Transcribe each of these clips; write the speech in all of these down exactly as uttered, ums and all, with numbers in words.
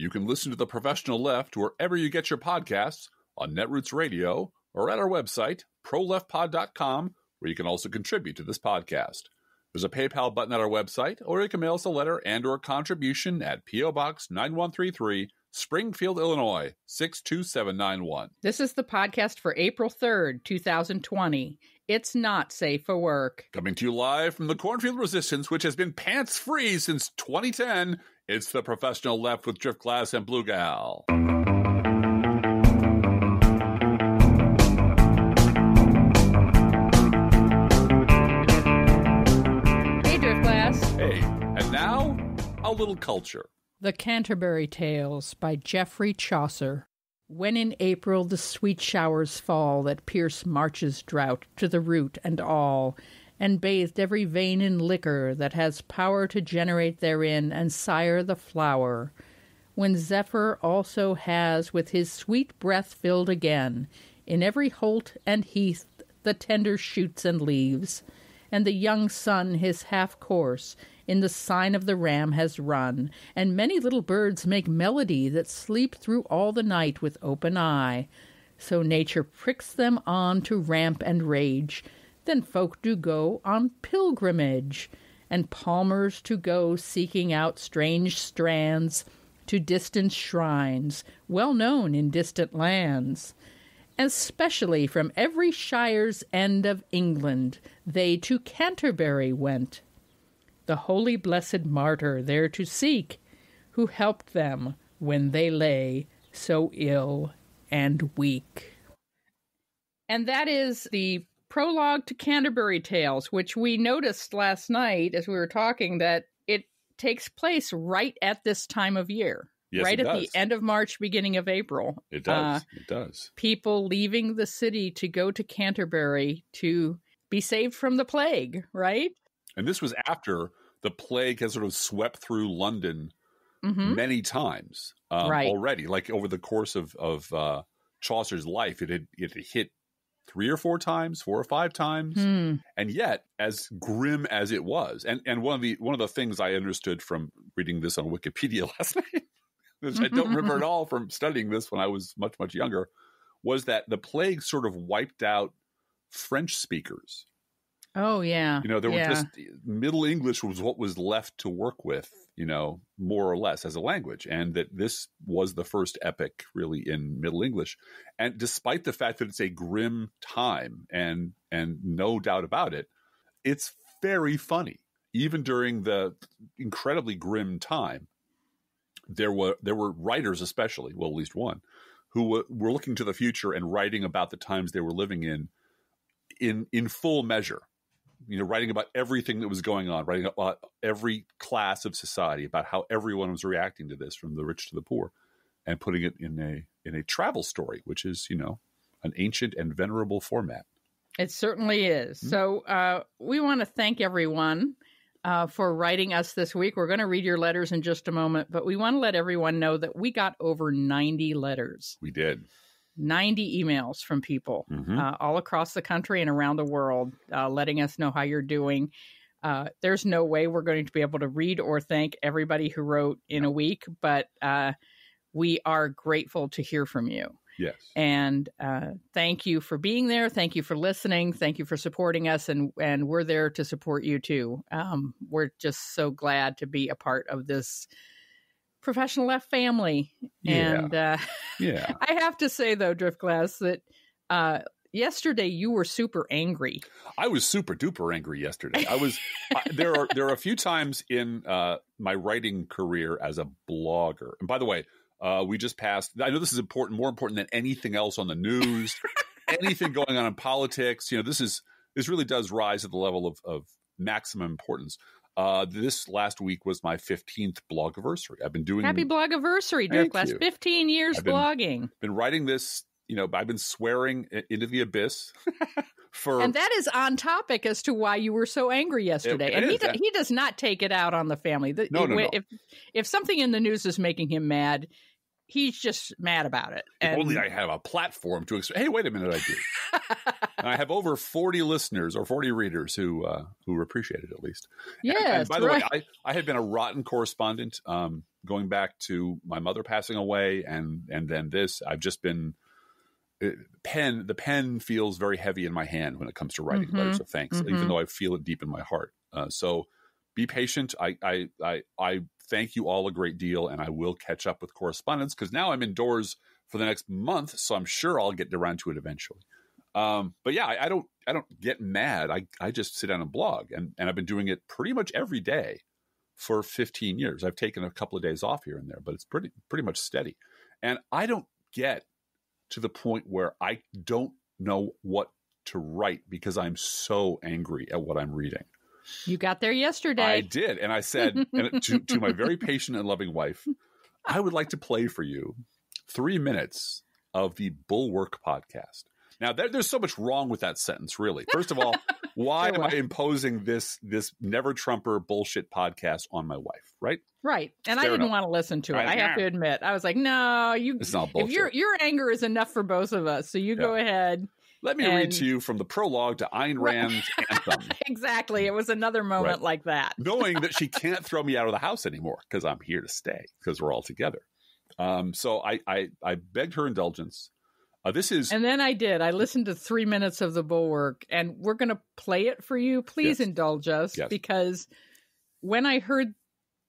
You can listen to The Professional Left wherever you get your podcasts, on Netroots Radio, or at our website, pro left pod dot com, where you can also contribute to this podcast. There's a PayPal button at our website, or you can mail us a letter and or contribution at P O. Box nine one three three, Springfield, Illinois, six two seven nine one. This is the podcast for April third, two thousand twenty. It's not safe for work. Coming to you live from the Cornfield Resistance, which has been pants-free since twenty ten, it's The Professional Left with Drift Glass and Blue Gal. Now, a little culture. The Canterbury Tales by Geoffrey Chaucer. When in April the sweet showers fall that pierce March's drought to the root and all, and bathed every vein in liquor that has power to generate therein and sire the flower, when Zephyr also has with his sweet breath filled again, in every holt and heath the tender shoots and leaves, and the young sun his half course in the sign of the ram has run, and many little birds make melody that sleep through all the night with open eye. So nature pricks them on to ramp and rage, then folk do go on pilgrimage, and palmers to go seeking out strange strands to distant shrines, well known in distant lands. And specially from every shire's end of England they to Canterbury went, the holy blessed martyr there to seek, who helped them when they lay so ill and weak. And that is the prologue to Canterbury Tales, which we noticed last night as we were talking that it takes place right at this time of year. Yes, right at does. The end of March, beginning of April. It does. Uh, it does. People leaving the city to go to Canterbury to be saved from the plague, right? And this was after the plague has sort of swept through London mm-hmm. many times um, right. already. Like over the course of, of uh, Chaucer's life, it had, it had hit three or four times, four or five times. Mm. And yet, as grim as it was, and, and one of the one of the things I understood from reading this on Wikipedia last night, which mm-hmm, I don't remember mm-hmm. at all from studying this when I was much, much younger, was that the plague sort of wiped out French speakers. Oh, yeah. You know, there yeah. were just Middle English was what was left to work with, you know, more or less as a language. And that this was the first epic really in Middle English. And despite the fact that it's a grim time and and no doubt about it, it's very funny. Even during the incredibly grim time, there were there were writers especially, well, at least one, who were, were looking to the future and writing about the times they were living in in in full measure. You know, writing about everything that was going on, writing about every class of society, about how everyone was reacting to this, from the rich to the poor, and putting it in a in a travel story, which is, you know, an ancient and venerable format. It certainly is. Mm-hmm. So uh, we want to thank everyone uh, for writing us this week. We're going to read your letters in just a moment, but we want to let everyone know that we got over ninety letters. We did. ninety emails from people mm-hmm. uh, all across the country and around the world uh, letting us know how you're doing. Uh, there's no way we're going to be able to read or thank everybody who wrote in a week, but uh, we are grateful to hear from you. Yes. And uh, thank you for being there. Thank you for listening. Thank you for supporting us. And, and we're there to support you too. Um, we're just so glad to be a part of this Professional Left family. And yeah. Uh, yeah. I have to say, though, Drift Glass, that uh, yesterday you were super angry. I was super duper angry yesterday. I was I, there are there are a few times in uh, my writing career as a blogger. And by the way, uh, we just passed. I know this is important, more important than anything else on the news, anything going on in politics. You know, this is this really does rise to the level of, of maximum importance. Uh, this last week was my fifteenth blogiversary. I've been doing happy blogiversary, Drift Glass. Fifteen years I've been, blogging. Been writing this, you know. I've been swearing into the abyss for, and that is on topic as to why you were so angry yesterday. It, it and he do, he does not take it out on the family. The, no, no, it, no. If if something in the news is making him mad, he's just mad about it. And if only I have a platform to explain. Hey, wait a minute, I do. I have over forty listeners or forty readers who uh, who appreciate it at least. Yeah. And, and by the right. way, I, I had been a rotten correspondent um, going back to my mother passing away, and and then this. I've just been it, pen. The pen feels very heavy in my hand when it comes to writing mm-hmm. letters of thanks, mm-hmm. even though I feel it deep in my heart. Uh, so be patient. I I I. I Thank you all a great deal, and I will catch up with correspondence because now I'm indoors for the next month, so I'm sure I'll get around to it eventually. Um, but yeah, I, I don't, I don't get mad. I, I just sit down and blog, and and I've been doing it pretty much every day for fifteen years. I've taken a couple of days off here and there, but it's pretty, pretty much steady. And I don't get to the point where I don't know what to write because I'm so angry at what I'm reading. You got there yesterday. I did. And I said and to, to my very patient and loving wife, I would like to play for you three minutes of the Bulwark podcast. Now, there, there's so much wrong with that sentence, really. First of all, why am I imposing this this never Trumper bullshit podcast on my wife, right? Right. And Fair I didn't enough. want to listen to it. I, I have to admit. I was like, no, you. It's not bullshit. If your, your anger is enough for both of us, so you yeah. go ahead. Let me and, read to you from the prologue to Ayn Rand's Anthem. Exactly. It was another moment right. like that. Knowing that she can't throw me out of the house anymore because I'm here to stay because we're all together. Um, so I, I, I begged her indulgence. Uh, this is, and then I did. I listened to three minutes of the Bulwark, and we're going to play it for you. Please yes. indulge us yes. because when I heard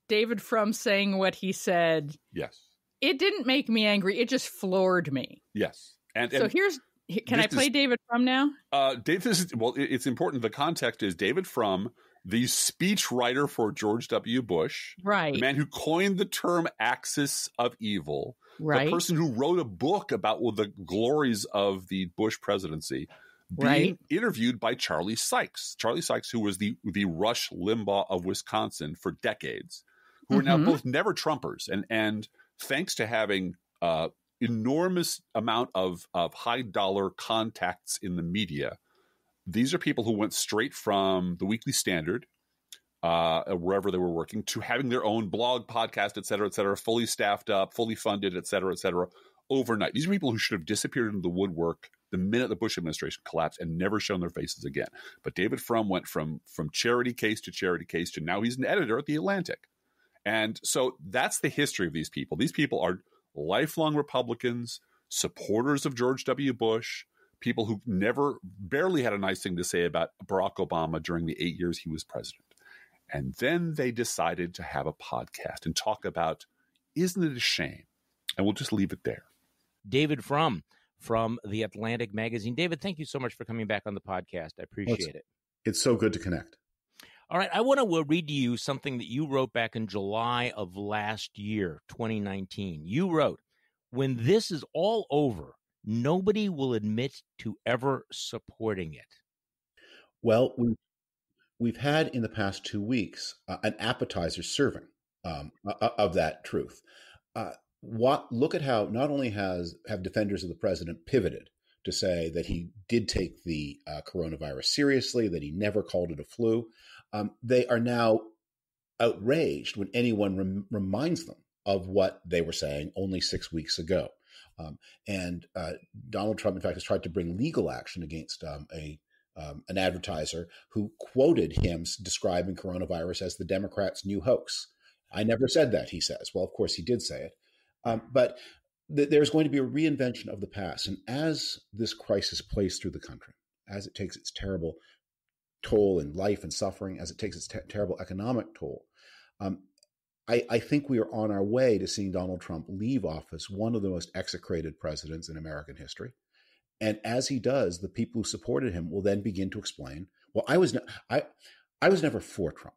David Frum saying what he said, yes, it didn't make me angry. It just floored me. Yes. And, and so here's... Can this I play is, David Frum now? Uh, Dave, this is, well, it, it's important. The context is David Frum, the speech writer for George W. Bush. Right. The man who coined the term axis of evil. Right. The person who wrote a book about well, the glories of the Bush presidency. Being right. interviewed by Charlie Sykes. Charlie Sykes, who was the, the Rush Limbaugh of Wisconsin for decades, who mm-hmm. are now both never Trumpers. And, and thanks to having uh, – enormous amount of, of high dollar contacts in the media. These are people who went straight from the Weekly Standard, uh, wherever they were working, to having their own blog, podcast, et cetera, et cetera, fully staffed up, fully funded, et cetera, et cetera, overnight. These are people who should have disappeared into the woodwork the minute the Bush administration collapsed and never shown their faces again. But David Frum went from, from charity case to charity case to now he's an editor at The Atlantic. And so that's the history of these people. These people are lifelong Republicans, supporters of George W. Bush, people who never, barely had a nice thing to say about Barack Obama during the eight years he was president. And then they decided to have a podcast and talk about, isn't it a shame? And we'll just leave it there. David Frum from The Atlantic Magazine. David, thank you so much for coming back on the podcast. I appreciate well, it's, it. It's so good to connect. All right. I want to read to you something that you wrote back in July of last year, twenty nineteen. You wrote, when this is all over, nobody will admit to ever supporting it. Well, we, we've had in the past two weeks uh, an appetizer serving um, of that truth. Uh, what, look at how not only has have defenders of the president pivoted to say that he did take the uh, coronavirus seriously, that he never called it a flu. Um, they are now outraged when anyone rem reminds them of what they were saying only six weeks ago. Um, and uh, Donald Trump, in fact, has tried to bring legal action against um, a um, an advertiser who quoted him describing coronavirus as the Democrats' new hoax. I never said that, he says. Well, of course, he did say it. Um, but th there's going to be a reinvention of the past. And as this crisis plays through the country, as it takes its terrible toll in life and suffering, as it takes its terrible economic toll. Um, I, I think we are on our way to seeing Donald Trump leave office, one of the most execrated presidents in American history. And as he does, the people who supported him will then begin to explain, well, I was, I, I was never for Trump.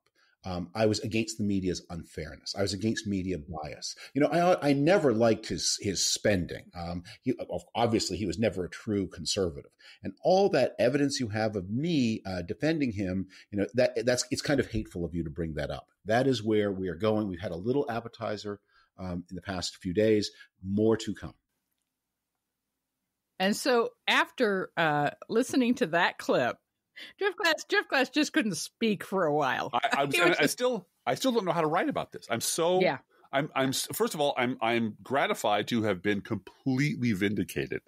Um, I was against the media's unfairness. I was against media bias. You know, I, I never liked his, his spending. Um, he, obviously, he was never a true conservative. And all that evidence you have of me uh, defending him, you know, that that's it's kind of hateful of you to bring that up. That is where we are going. We've had a little appetizer um, in the past few days, more to come. And so after uh, listening to that clip, Drift Glass, Drift Glass just couldn't speak for a while. I, I, was, was I, just, I still, I still don't know how to write about this. I'm so, yeah. I'm I'm first of all, I'm I'm gratified to have been completely vindicated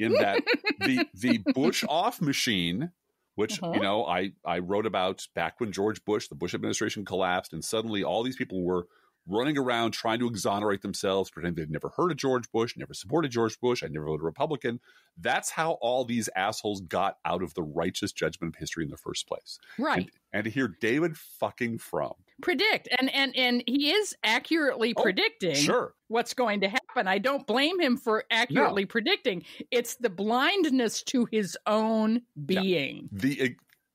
in that the the Bush off machine, which, uh-huh. you know, I, I wrote about back when George Bush, the Bush administration collapsed, and suddenly all these people were running around trying to exonerate themselves, pretending they've never heard of George Bush, never supported George Bush, I never voted Republican. That's how all these assholes got out of the righteous judgment of history in the first place. Right. And, and to hear David fucking Frum predict. And, and, and he is accurately oh, predicting sure. what's going to happen. I don't blame him for accurately no. predicting. It's the blindness to his own being. Yeah. The uh,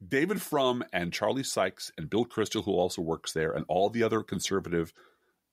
David Frum and Charlie Sykes and Bill Kristol, who also works there, and all the other conservative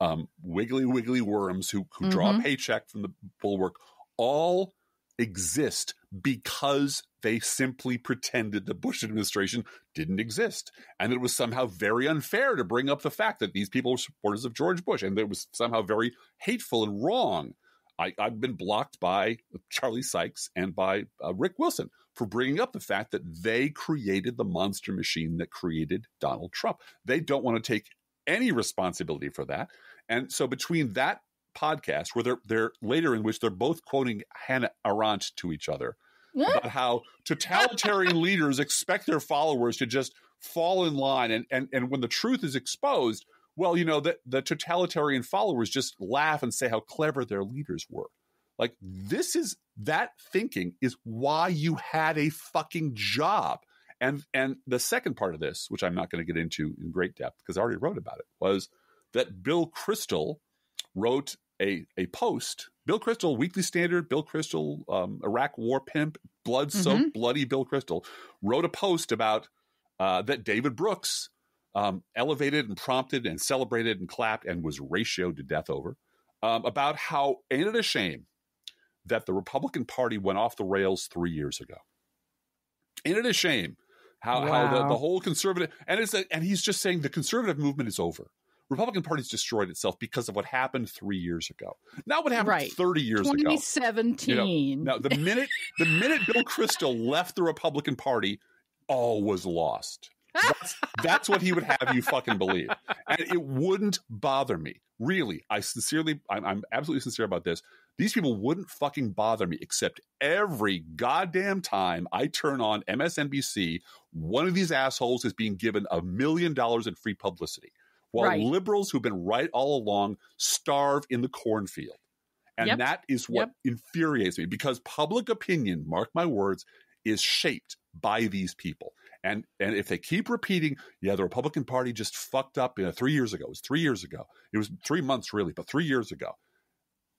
Um, wiggly, wiggly worms who, who mm-hmm. draw a paycheck from the Bulwark all exist because they simply pretended the Bush administration didn't exist. And it was somehow very unfair to bring up the fact that these people were supporters of George Bush. And it was somehow very hateful and wrong. I, I've been blocked by Charlie Sykes and by uh, Rick Wilson for bringing up the fact that they created the monster machine that created Donald Trump. They don't want to take any responsibility for that. And so between that podcast where they're, they're later in which they're both quoting Hannah Arendt to each other what? about how totalitarian leaders expect their followers to just fall in line. And, and, and when the truth is exposed, well, you know, the, the totalitarian followers just laugh and say how clever their leaders were. Like, this is, that thinking is why you had a fucking job. And and the second part of this, which I'm not going to get into in great depth because I already wrote about it, was that Bill Kristol wrote a, a post. Bill Kristol, Weekly Standard, Bill Kristol, um, Iraq War pimp, blood-soaked, mm-hmm. bloody Bill Kristol, wrote a post about uh, that David Brooks um, elevated and prompted and celebrated and clapped and was ratioed to death over, um, about how, ain't it a shame that the Republican Party went off the rails three years ago. Ain't it a shame? How, wow. how the, the whole conservative – and it's a, and he's just saying the conservative movement is over. Republican Party's destroyed itself because of what happened three years ago. Not what happened right. thirty years twenty seventeen. ago. twenty seventeen. You know, now, the minute the minute Bill Kristol left the Republican Party, all was lost. That's, that's what he would have you fucking believe. And it wouldn't bother me. Really, I sincerely – I'm absolutely sincere about this. These people wouldn't fucking bother me, except every goddamn time I turn on M S N B C, one of these assholes is being given a million dollars in free publicity, while right. liberals who've been right all along starve in the cornfield. And yep. that is what yep. infuriates me, because public opinion, mark my words, is shaped by these people. And and if they keep repeating, yeah, the Republican Party just fucked up you know, three years ago. It was three years ago. It was three months really, but three years ago.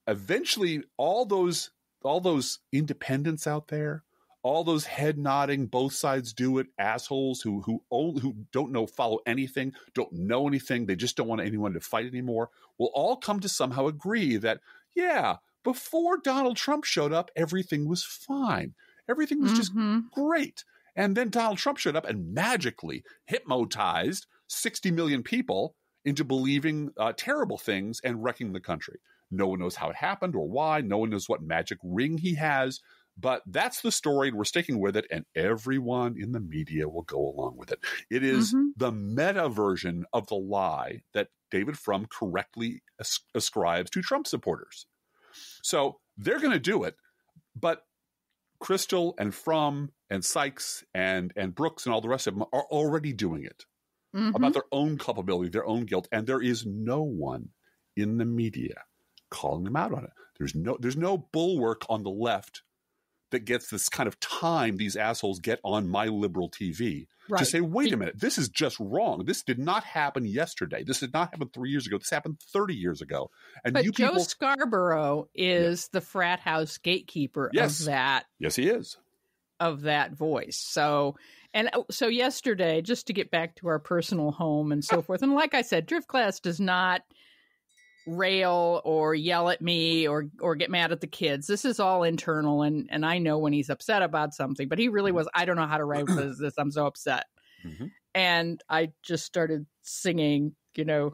Eventually, all those all those independents out there, all those head nodding, both sides do it assholes who who only, who don't know follow anything, don't know anything. They just don't want anyone to fight anymore. Will all come to somehow agree that yeah, before Donald Trump showed up, everything was fine. Everything was just mm-hmm. great. And then Donald Trump showed up and magically hypnotized sixty million people into believing uh, terrible things and wrecking the country. No one knows how it happened or why. No one knows what magic ring he has. But that's the story, and we're sticking with it, and everyone in the media will go along with it. It is mm-hmm. the meta version of the lie that David Frum correctly as- ascribes to Trump supporters. So they're going to do it, but Kristol and Frum and Sykes and, and Brooks and all the rest of them are already doing it mm-hmm. about their own culpability, their own guilt, and there is no one in the media calling them out on it. There's no there's no bulwark on the left that gets this kind of time these assholes get on my liberal T V right. to say, wait a minute, this is just wrong. This did not happen yesterday. This did not happen three years ago. This happened thirty years ago. And but you Joe people... Scarborough is yeah. the frat house gatekeeper yes. of that. Yes, he is. Of that voice. So, and so yesterday, just to get back to our personal home and so forth, and like I said, Drift Glass does not rail or yell at me or or get mad at the kids. This is all internal, and and I know when he's upset about something, but he really was, I don't know how to write this, I'm so upset. Mm-hmm. And I just started singing, you know,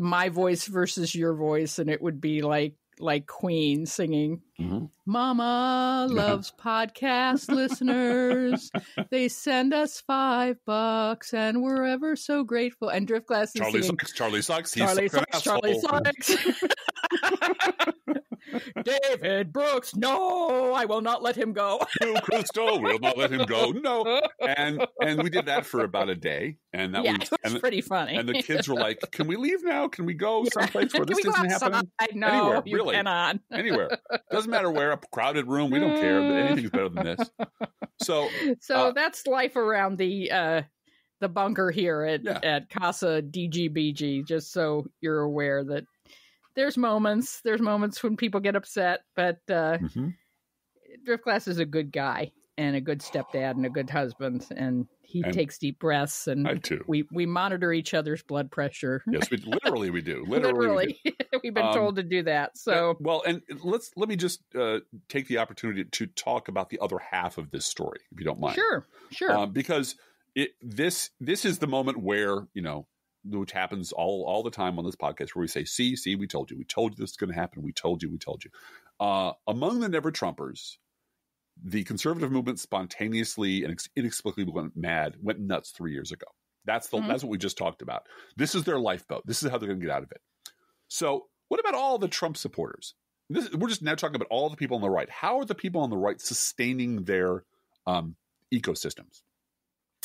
my voice versus your voice, and it would be like like Queen singing, mm-hmm. Mama loves podcast listeners. They send us five bucks and we're ever so grateful. And Drift Glass is Charlie singing, Sykes, Charlie Sykes, he's Charlie Sykes, Charlie Sykes. David Brooks, no, I will not let him go. Bill Kristol will not let him go. No. And and we did that for about a day. And that yeah, was, it was and, pretty funny. And the kids were like, can we leave now? Can we go yeah. someplace where this isn't happening? No, anywhere, you really. Cannot. Anywhere. Doesn't matter where, a crowded room. We don't care. But anything's better than this. So So uh, that's life around the uh the bunker here at, yeah. at Casa D G B G, just so you're aware that There's moments. There's moments when people get upset, but uh, mm-hmm. Drift Glass is a good guy and a good stepdad and a good husband, and he and takes deep breaths. And I too. We we monitor each other's blood pressure. Yes, we literally we do. Literally, literally. We do. We've been um, told to do that. So and, well, and let's let me just uh, take the opportunity to talk about the other half of this story, if you don't mind. Sure, sure. Um, because it this this is the moment where you know. Which happens all all the time on this podcast, where we say, see, see, we told you. We told you this is going to happen. We told you. We told you. Uh, among the never-Trumpers, the conservative movement spontaneously and inexplicably went mad, went nuts three years ago. That's the mm-hmm. that's what we just talked about. This is their lifeboat. This is how they're going to get out of it. So what about all the Trump supporters? This, we're just now talking about all the people on the right. How are the people on the right sustaining their um, ecosystems?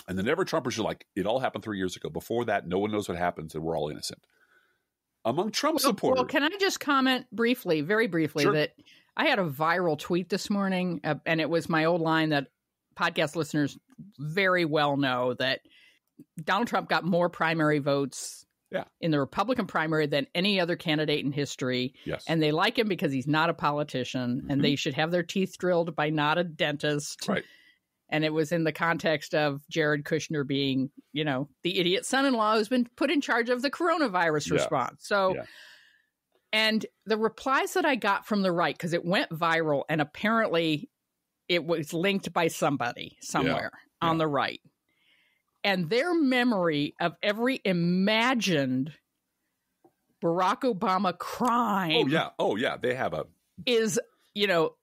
And the never-Trumpers are like, it all happened three years ago. Before that, no one knows what happens, and we're all innocent. Among Trump well, supporters... Well, can I just comment briefly, very briefly, sure. that I had a viral tweet this morning, uh, and it was my old line that podcast listeners very well know, that Donald Trump got more primary votes yeah. in the Republican primary than any other candidate in history. Yes. And they like him because he's not a politician, mm-hmm. and they should have their teeth drilled by not a dentist. Right. And it was in the context of Jared Kushner being, you know, the idiot son-in-law who's been put in charge of the coronavirus yeah. response. So, yeah. and the replies that I got from the right, because it went viral, and apparently it was linked by somebody somewhere yeah. on yeah. the right. And their memory of every imagined Barack Obama crime. Oh, yeah. Oh, yeah. They have a... Is, you know...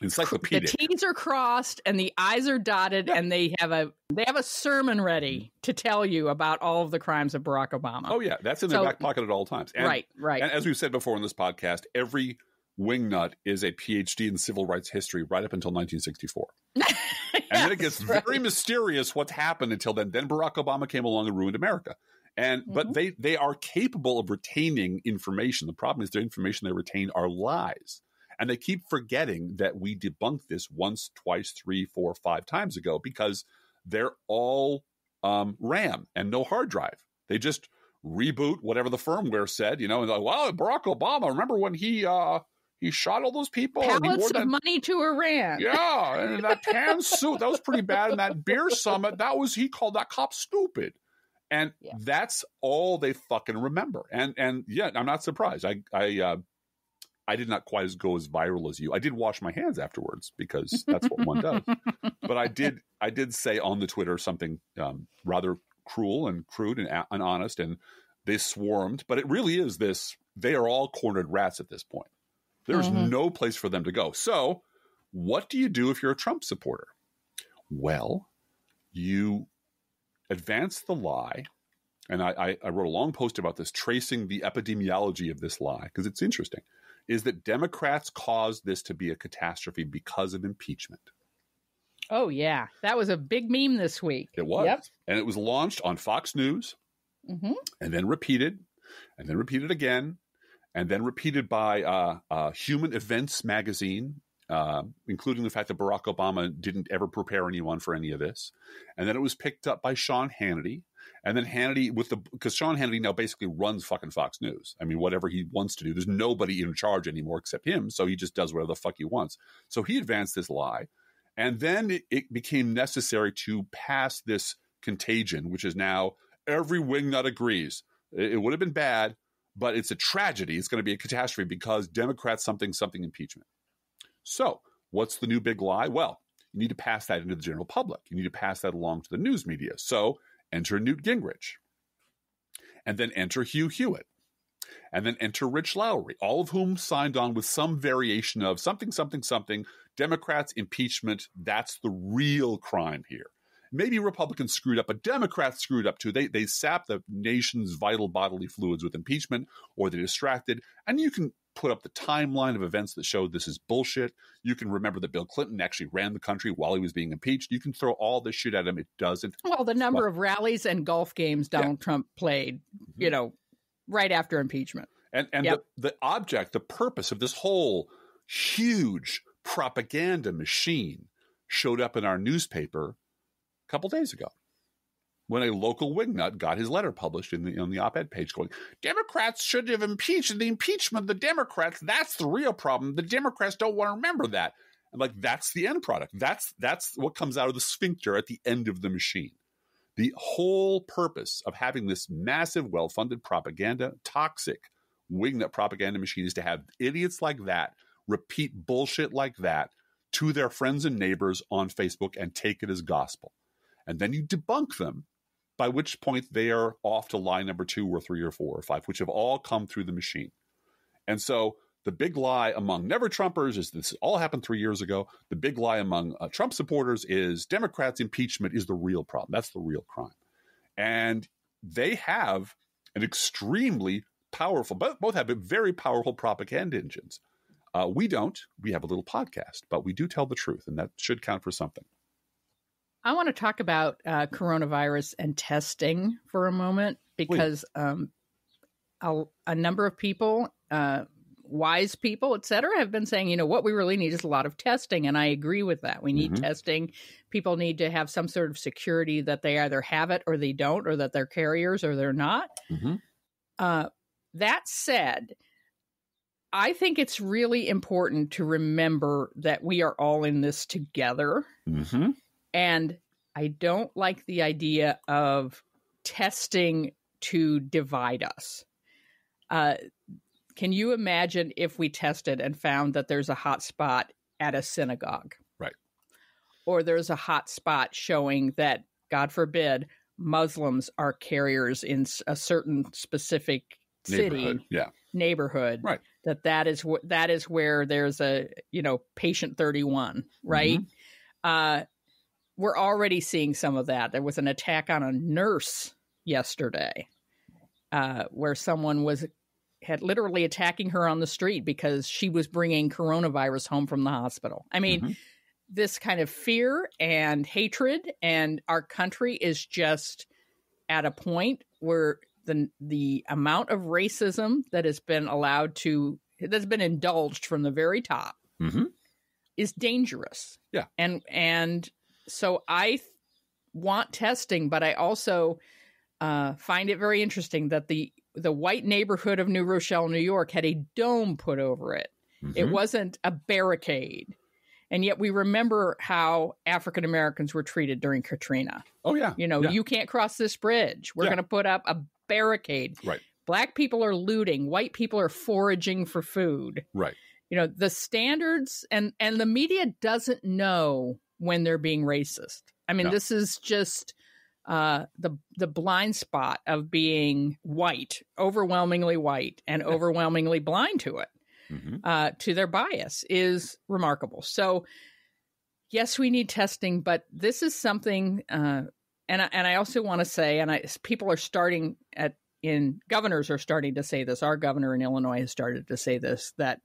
encyclopedic. The T's are crossed and the I's are dotted, yeah. and they have a they have a sermon ready to tell you about all of the crimes of Barack Obama. Oh yeah, that's in so, their back pocket at all times. And, right, right. And as we've said before on this podcast, every wingnut is a P H D in civil rights history right up until nineteen sixty-four. yes, and then it gets right. very mysterious what's happened until then. Then Barack Obama came along and ruined America. And mm-hmm. but they they are capable of retaining information. The problem is the information they retain are lies. And they keep forgetting that we debunked this once, twice, three, four, five times ago, because they're all um, RAM and no hard drive. They just reboot whatever the firmware said, you know, and like, wow, Barack Obama, remember when he uh, he shot all those people? Pallets of money to Iran. Yeah, and that tan suit, that was pretty bad. And that beer summit, that was, he called that cop stupid. And yeah. that's all they fucking remember. And, and yeah, I'm not surprised. I, I, uh, I did not quite as go as viral as you. I did wash my hands afterwards because that's what one does. But I did I did say on the Twitter something um, rather cruel and crude and, and honest, and they swarmed. But it really is this. They are all cornered rats at this point. There's mm-hmm. no place for them to go. So what do you do if you're a Trump supporter? Well, you advance the lie. And I, I wrote a long post about this, tracing the epidemiology of this lie, because it's interesting. Is that Democrats caused this to be a catastrophe because of impeachment. Oh, yeah. That was a big meme this week. It was. Yep. And it was launched on Fox News mm-hmm. and then repeated and then repeated again and then repeated by uh, uh, Human Events magazine, uh, including the fact that Barack Obama didn't ever prepare anyone for any of this. And then it was picked up by Sean Hannity. And then Hannity with the – because Sean Hannity now basically runs fucking Fox News. I mean, whatever he wants to do. There's nobody in charge anymore except him, so he just does whatever the fuck he wants. So he advanced this lie, and then it, it became necessary to pass this contagion, which is now every wingnut agrees. It, it would have been bad, but it's a tragedy. It's going to be a catastrophe because Democrats something, something impeachment. So what's the new big lie? Well, you need to pass that into the general public. You need to pass that along to the news media. So – enter Newt Gingrich, and then enter Hugh Hewitt, and then enter Rich Lowry, all of whom signed on with some variation of something, something, something, Democrats, impeachment, that's the real crime here. Maybe Republicans screwed up, but Democrats screwed up too. They they sap the nation's vital bodily fluids with impeachment, or they're distracted. And you can put up the timeline of events that showed this is bullshit. You can remember that Bill Clinton actually ran the country while he was being impeached. You can throw all this shit at him. It doesn't. Well, the number well, of rallies and golf games Donald yeah. Trump played, mm-hmm. you know, right after impeachment. And, and yep. the, the object, the purpose of this whole huge propaganda machine showed up in our newspaper a couple days ago, when a local wingnut got his letter published in the on the op-ed page going, Democrats should have impeached the impeachment of the Democrats. That's the real problem. The Democrats don't want to remember that. And like, that's the end product. That's that's what comes out of the sphincter at the end of the machine. The whole purpose of having this massive, well-funded propaganda, toxic wingnut propaganda machine is to have idiots like that repeat bullshit like that to their friends and neighbors on Facebook and take it as gospel. And then you debunk them, by which point they are off to lie number two or three or four or five, which have all come through the machine. And so the big lie among never-Trumpers is this all happened three years ago. The big lie among uh, Trump supporters is Democrats' impeachment is the real problem. That's the real crime. And they have an extremely powerful, both have very powerful propaganda engines. Uh, we don't. We have a little podcast, but we do tell the truth, and that should count for something. I want to talk about uh, coronavirus and testing for a moment, because um, a, a number of people, uh, wise people, et cetera, have been saying, you know, what we really need is a lot of testing. And I agree with that. We need mm-hmm. testing. People need to have some sort of security that they either have it or they don't, or that they're carriers or they're not. Mm-hmm. Uh, that said, I think it's really important to remember that we are all in this together. Mm-hmm. And I don't like the idea of testing to divide us. Uh, can you imagine if we tested and found that there's a hot spot at a synagogue? Right. Or there's a hot spot showing that, God forbid, Muslims are carriers in a certain specific city, yeah. neighborhood. Right. That that is, wh- that is where there's a, you know, patient thirty-one, right? Mm-hmm. Uh We're already seeing some of that. There was an attack on a nurse yesterday uh, where someone was had literally attacking her on the street because she was bringing coronavirus home from the hospital. I mean, mm-hmm. this kind of fear and hatred, and our country is just at a point where the the amount of racism that has been allowed to, that's been indulged from the very top mm-hmm. is dangerous. Yeah. And, and, So I th- want testing, but I also uh, find it very interesting that the, the white neighborhood of New Rochelle, New York, had a dome put over it. Mm-hmm. It wasn't a barricade. And yet we remember how African Americans were treated during Katrina. Oh, yeah. You know, yeah. you can't cross this bridge. We're yeah. going to put up a barricade. Right. Black people are looting. White people are foraging for food. Right. You know, the standards and, and the media doesn't know when they're being racist. I mean, no. this is just uh, the the blind spot of being white, overwhelmingly white, and overwhelmingly blind to it, mm-hmm. uh, to their bias, is remarkable. So, yes, we need testing, but this is something. Uh, and I, and I also want to say, and I, people are starting at in governors are starting to say this. Our governor in Illinois has started to say this, that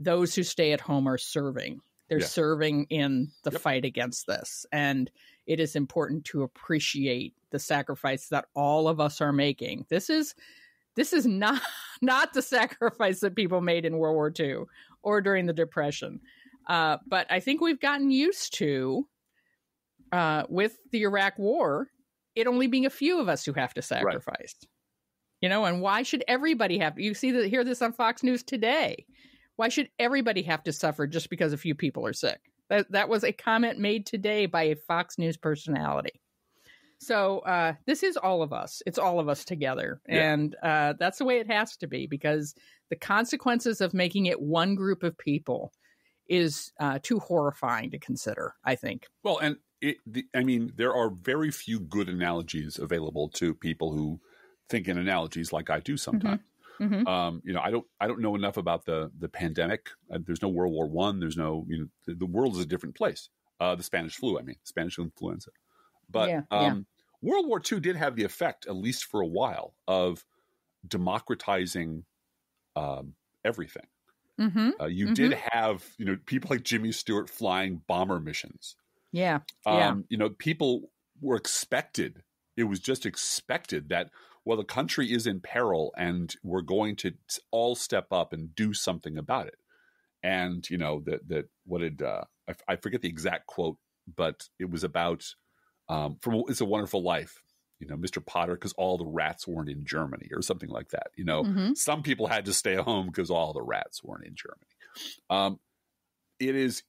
those who stay at home are serving. They're yeah. serving in the yep. fight against this. And it is important to appreciate the sacrifice that all of us are making. This is this is not, not the sacrifice that people made in World War Two or during the Depression. Uh, but I think we've gotten used to, uh, with the Iraq War, it only being a few of us who have to sacrifice. Right. You know, and why should everybody have? You see, the, hear this on Fox News today. Why should everybody have to suffer just because a few people are sick? That that was a comment made today by a Fox News personality. So uh, this is all of us. It's all of us together. Yeah. And uh, that's the way it has to be, because the consequences of making it one group of people is uh, too horrifying to consider, I think. Well, and it, the, I mean, there are very few good analogies available to people who think in analogies like I do sometimes. Mm-hmm. Mm-hmm. Um, you know, I don't, I don't know enough about the the pandemic. Uh, there's no World War One. There's no, you know, the, the world is a different place. Uh, the Spanish flu, I mean, Spanish influenza. But yeah, um, yeah. World War Two did have the effect, at least for a while, of democratizing um, everything. Mm-hmm. Uh, you mm-hmm. did have, you know, people like Jimmy Stewart flying bomber missions. Yeah. Um, yeah. You know, people were expected. It was just expected that, well, the country is in peril and we're going to all step up and do something about it. And, you know, that, that what did, uh, I, I forget the exact quote, but it was about, um, from It's a Wonderful Life, you know, Mister Potter, because all the rats weren't in Germany or something like that. You know, mm-hmm. some people had to stay home because all the rats weren't in Germany. Um, it is,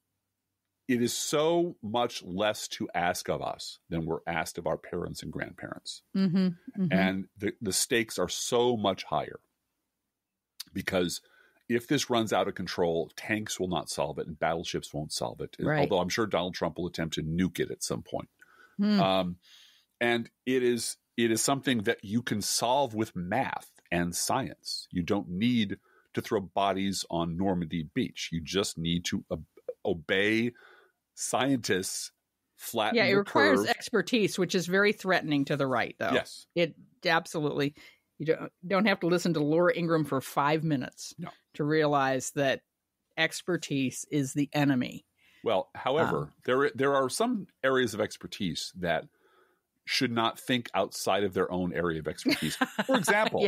it is so much less to ask of us than we're asked of our parents and grandparents. Mm-hmm, mm-hmm. And the, the stakes are so much higher because if this runs out of control, tanks will not solve it and battleships won't solve it. Right. Although I'm sure Donald Trump will attempt to nuke it at some point. Mm. Um, and it is, it is something that you can solve with math and science. You don't need to throw bodies on Normandy Beach. You just need to ob- obey scientists flatten yeah, it requires curve. Expertise, which is very threatening to the right, though. Yes. It absolutely, you don't, don't have to listen to Laura Ingraham for five minutes no. to realize that expertise is the enemy. Well, however, um, there, there are some areas of expertise that should not think outside of their own area of expertise. For example,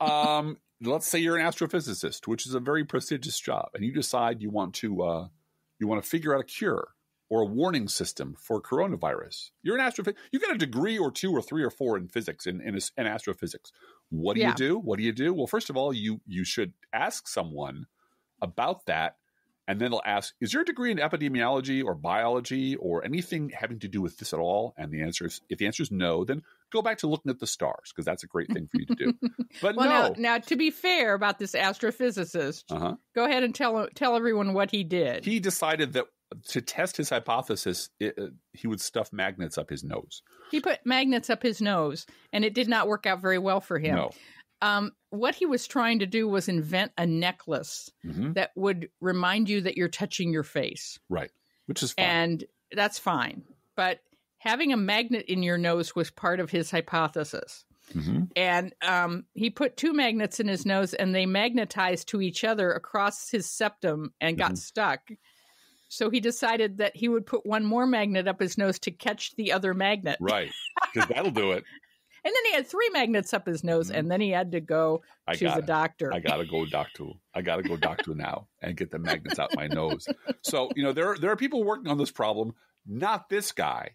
um, let's say you're an astrophysicist, which is a very prestigious job, and you decide you want to uh, you want to figure out a cure or a warning system for coronavirus. You're an astrophysicist. You got a degree or two or three or four in physics, in, in, in astrophysics. What do yeah. you do? What do you do? Well, first of all, you you should ask someone about that. And then they'll ask, is your degree in epidemiology or biology or anything having to do with this at all? And the answer is, if the answer is no, then go back to looking at the stars, because that's a great thing for you to do. But well, no. Now, now, to be fair about this astrophysicist, uh-huh. go ahead and tell tell everyone what he did. He decided that to test his hypothesis, it, uh, he would stuff magnets up his nose. He put magnets up his nose, and it did not work out very well for him. No. Um, what he was trying to do was invent a necklace mm-hmm. that would remind you that you're touching your face. Right. Which is fine. And that's fine. But having a magnet in your nose was part of his hypothesis. Mm-hmm. And um, he put two magnets in his nose and they magnetized to each other across his septum and mm-hmm. got stuck. So he decided that he would put one more magnet up his nose to catch the other magnet. Right. Because that'll do it. And then he had three magnets up his nose, and then he had to go I to gotta, the doctor. I gotta go doctor. I gotta go doctor now and get the magnets out my nose. So you know there are, there are people working on this problem. Not this guy,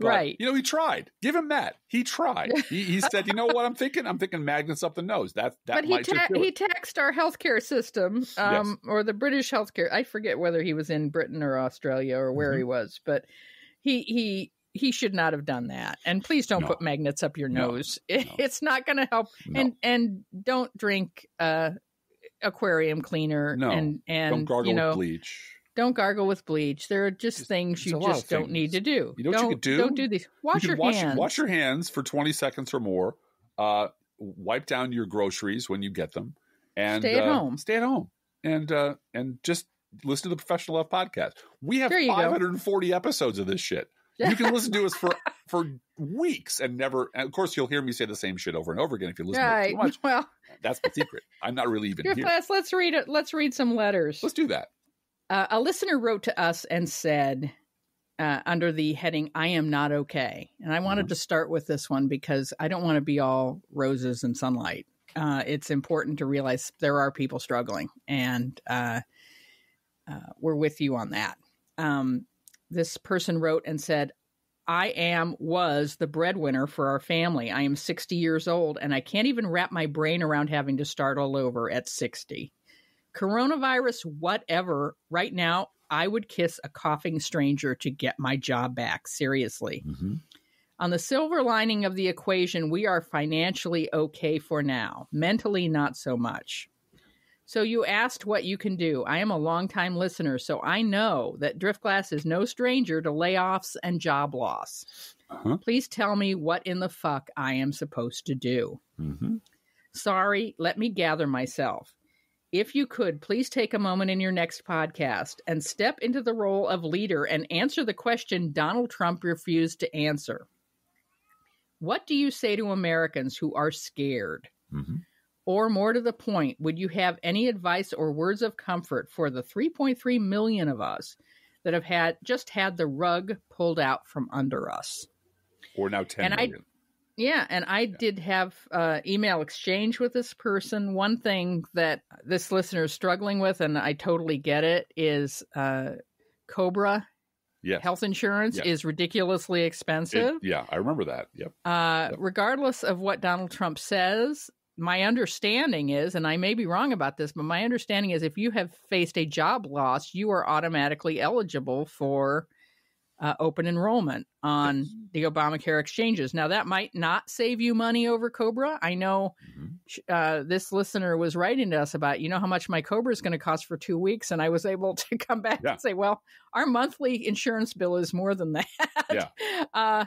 but, right? You know he tried. Give him that. He tried. He, he said, you know what I'm thinking? I'm thinking magnets up the nose. That that. But might he ta- he taxed our healthcare system, um, yes. or the British healthcare. I forget whether he was in Britain or Australia or where mm-hmm. he was, but he he. He should not have done that. And please don't no. put magnets up your no. nose. It, no. It's not going to help. No. And and don't drink uh, aquarium cleaner. No. And, and don't gargle you know, with bleach. Don't gargle with bleach. There are just it's, things you just don't things. need to do. You know don't, what you could do? Don't do these. Wash you your wash, hands. Wash your hands for twenty seconds or more. Uh, wipe down your groceries when you get them. And Stay at uh, home. Stay at home. And uh, and just listen to the Professional Left Podcast. We have five hundred forty go. episodes of this shit. You can listen to us for for weeks and never. And of course, you'll hear me say the same shit over and over again if you listen right. to it too much. Well, that's the secret. I'm not really even here. Class, let's read it. Let's read some letters. Let's do that. Uh, a listener wrote to us and said, uh, under the heading "I am not okay," and I wanted mm-hmm. to start with this one because I don't want to be all roses and sunlight. Uh, it's important to realize there are people struggling, and uh, uh, we're with you on that. Um, This person wrote and said, I am, was the breadwinner for our family. I am sixty years old, and I can't even wrap my brain around having to start all over at sixty. Coronavirus, whatever. Right now, I would kiss a coughing stranger to get my job back. Seriously. Mm-hmm. On the silver lining of the equation, we are financially okay for now. Mentally, not so much. So you asked what you can do. I am a longtime listener, so I know that Drift Glass is no stranger to layoffs and job loss. Uh-huh. Please tell me what in the fuck I am supposed to do. Mm-hmm. Sorry, let me gather myself. If you could, please take a moment in your next podcast and step into the role of leader and answer the question Donald Trump refused to answer. What do you say to Americans who are scared? Mm-hmm. Or more to the point, would you have any advice or words of comfort for the three point three million of us that have had just had the rug pulled out from under us? Or now ten million. I, yeah, and I yeah. did have uh, email exchange with this person. One thing that this listener is struggling with, and I totally get it, is uh, COBRA. Yes. Health insurance yes. is ridiculously expensive. It, yeah, I remember that. Yep. Uh, yep. Regardless of what Donald Trump says, my understanding is, and I may be wrong about this, but my understanding is if you have faced a job loss, you are automatically eligible for uh, open enrollment on yes. the Obamacare exchanges. Now, that might not save you money over COBRA. I know mm-hmm. uh, this listener was writing to us about, you know, how much my COBRA is going to cost for two weeks. And I was able to come back yeah. and say, well, our monthly insurance bill is more than that. Yeah. uh,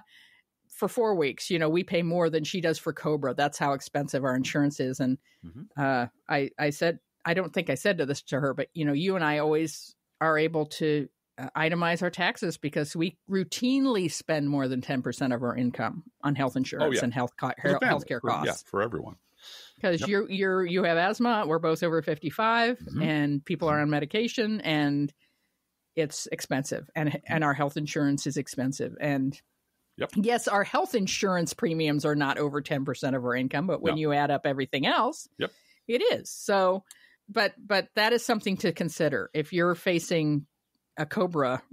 For four weeks, you know, we pay more than she does for COBRA. That's how expensive our insurance is. And mm-hmm. uh, I, I said, I don't think I said to this to her, but, you know, you and I always are able to uh, itemize our taxes because we routinely spend more than ten percent of our income on health insurance oh, yeah. and health co- her- healthcare for, costs. Yeah, for everyone. Because yep. you're, you're, you have asthma. We're both over fifty-five mm-hmm. and people are on medication and it's expensive. And, mm-hmm. and our health insurance is expensive. And Yep. yes, our health insurance premiums are not over ten percent of our income, but when no. you add up everything else, yep. it is. So, but but that is something to consider. If you're facing a COBRA,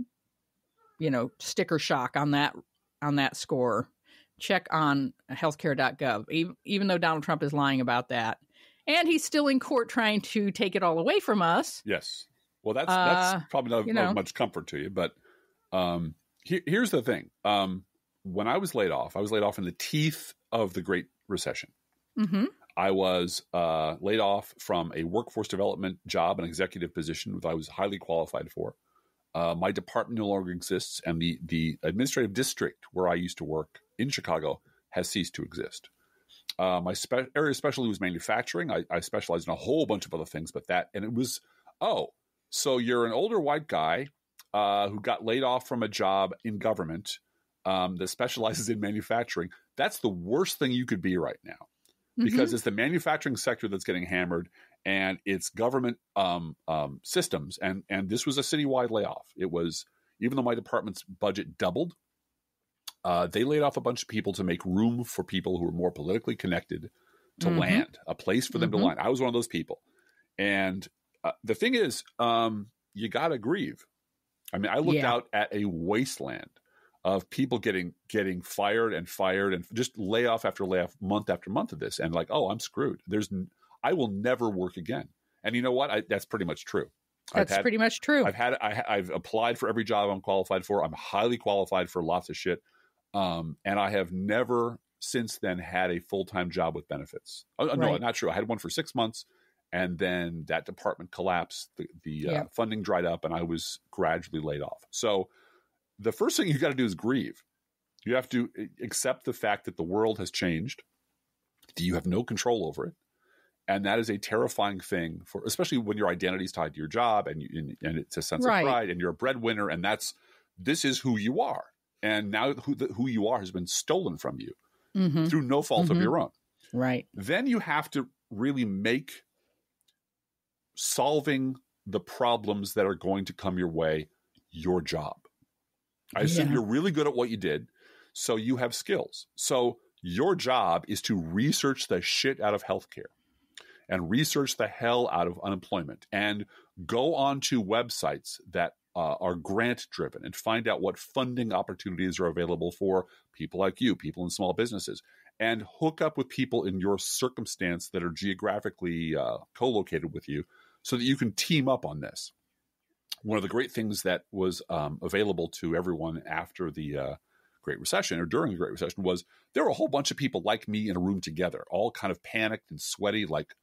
you know, sticker shock on that on that score, check on healthcare dot gov, even, even though Donald Trump is lying about that. And he's still in court trying to take it all away from us. Yes. Well, that's, uh, that's probably not, you know, not much comfort to you. But um, he, here's the thing. Um, When I was laid off, I was laid off in the teeth of the Great Recession. Mm-hmm. I was uh, laid off from a workforce development job, an executive position that I was highly qualified for. Uh, my department no longer exists, and the the administrative district where I used to work in Chicago has ceased to exist. Uh, my spe- area of specialty was manufacturing. I, I specialized in a whole bunch of other things, but that – and it was, oh, so you're an older white guy uh, who got laid off from a job in government – Um, that specializes in manufacturing. That's the worst thing you could be right now, because mm-hmm. it's the manufacturing sector that's getting hammered, and it's government um, um, systems. And and this was a citywide layoff. It was, even though my department's budget doubled, uh, they laid off a bunch of people to make room for people who were more politically connected to mm-hmm. land, a place for them mm-hmm. to land. I was one of those people. And uh, the thing is, um, you got to grieve. I mean, I looked yeah. out at a wasteland of people getting getting fired and fired and just layoff after layoff, month after month of this. And like, oh, I'm screwed. There's, I will never work again. And you know what? I, that's pretty much true. That's had, pretty much true. I've had, I, I've applied for every job I'm qualified for. I'm highly qualified for lots of shit. Um, and I have never since then had a full-time job with benefits. Oh, right. No, not true. I had one for six months. And then that department collapsed. The, the yeah. uh, funding dried up and I was gradually laid off. So the first thing you got to do is grieve. You have to accept the fact that the world has changed. You have no control over it. And that is a terrifying thing, for, especially when your identity is tied to your job and, you, and, and it's a sense right. of pride and you're a breadwinner. And that's, this is who you are. And now who, the, who you are has been stolen from you mm-hmm. through no fault mm-hmm. of your own. Right. Then you have to really make solving the problems that are going to come your way your job. I assume yeah. you're really good at what you did, so you have skills. So your job is to research the shit out of healthcare and research the hell out of unemployment and go onto websites that uh, are grant-driven and find out what funding opportunities are available for people like you, people in small businesses, and hook up with people in your circumstance that are geographically uh, co-located with you so that you can team up on this. One of the great things that was um, available to everyone after the uh, Great Recession or during the Great Recession was there were a whole bunch of people like me in a room together, all kind of panicked and sweaty, like,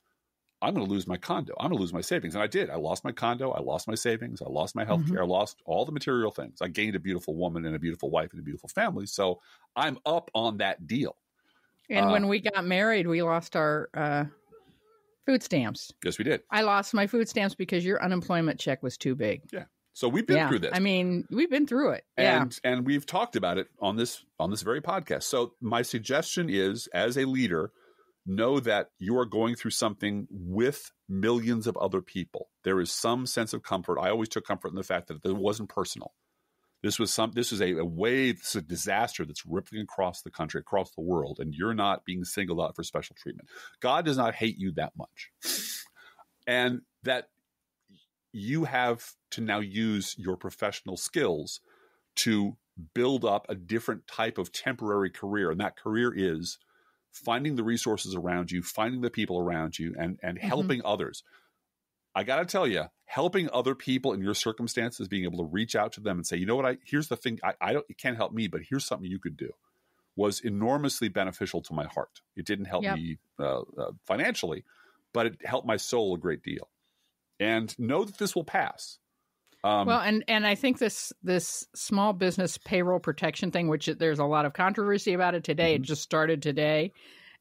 I'm going to lose my condo. I'm going to lose my savings. And I did. I lost my condo. I lost my savings. I lost my healthcare. Mm-hmm. I lost all the material things. I gained a beautiful woman and a beautiful wife and a beautiful family. So I'm up on that deal. And uh, when we got married, we lost our uh, food stamps. Yes, we did. I lost my food stamps because your unemployment check was too big. Yeah. So we've been yeah. through this. I mean, we've been through it. And, yeah. and we've talked about it on this, on this very podcast. So my suggestion is, as a leader, know that you are going through something with millions of other people. There is some sense of comfort. I always took comfort in the fact that it wasn't personal. This was some. This is a, a wave, this is a disaster that's ripping across the country, across the world, and you're not being singled out for special treatment. God does not hate you that much. And that you have to now use your professional skills to build up a different type of temporary career. And that career is finding the resources around you, finding the people around you, and, and mm-hmm. helping others. I got to tell you, helping other people in your circumstances, being able to reach out to them and say, you know what, I here's the thing, I, I don't, it can't help me, but here's something you could do, was enormously beneficial to my heart. It didn't help yep. me uh, uh, financially, but it helped my soul a great deal. And know that this will pass. Um, well, and, and I think this this small business payroll protection thing, which there's a lot of controversy about it today. Mm-hmm. It just started today.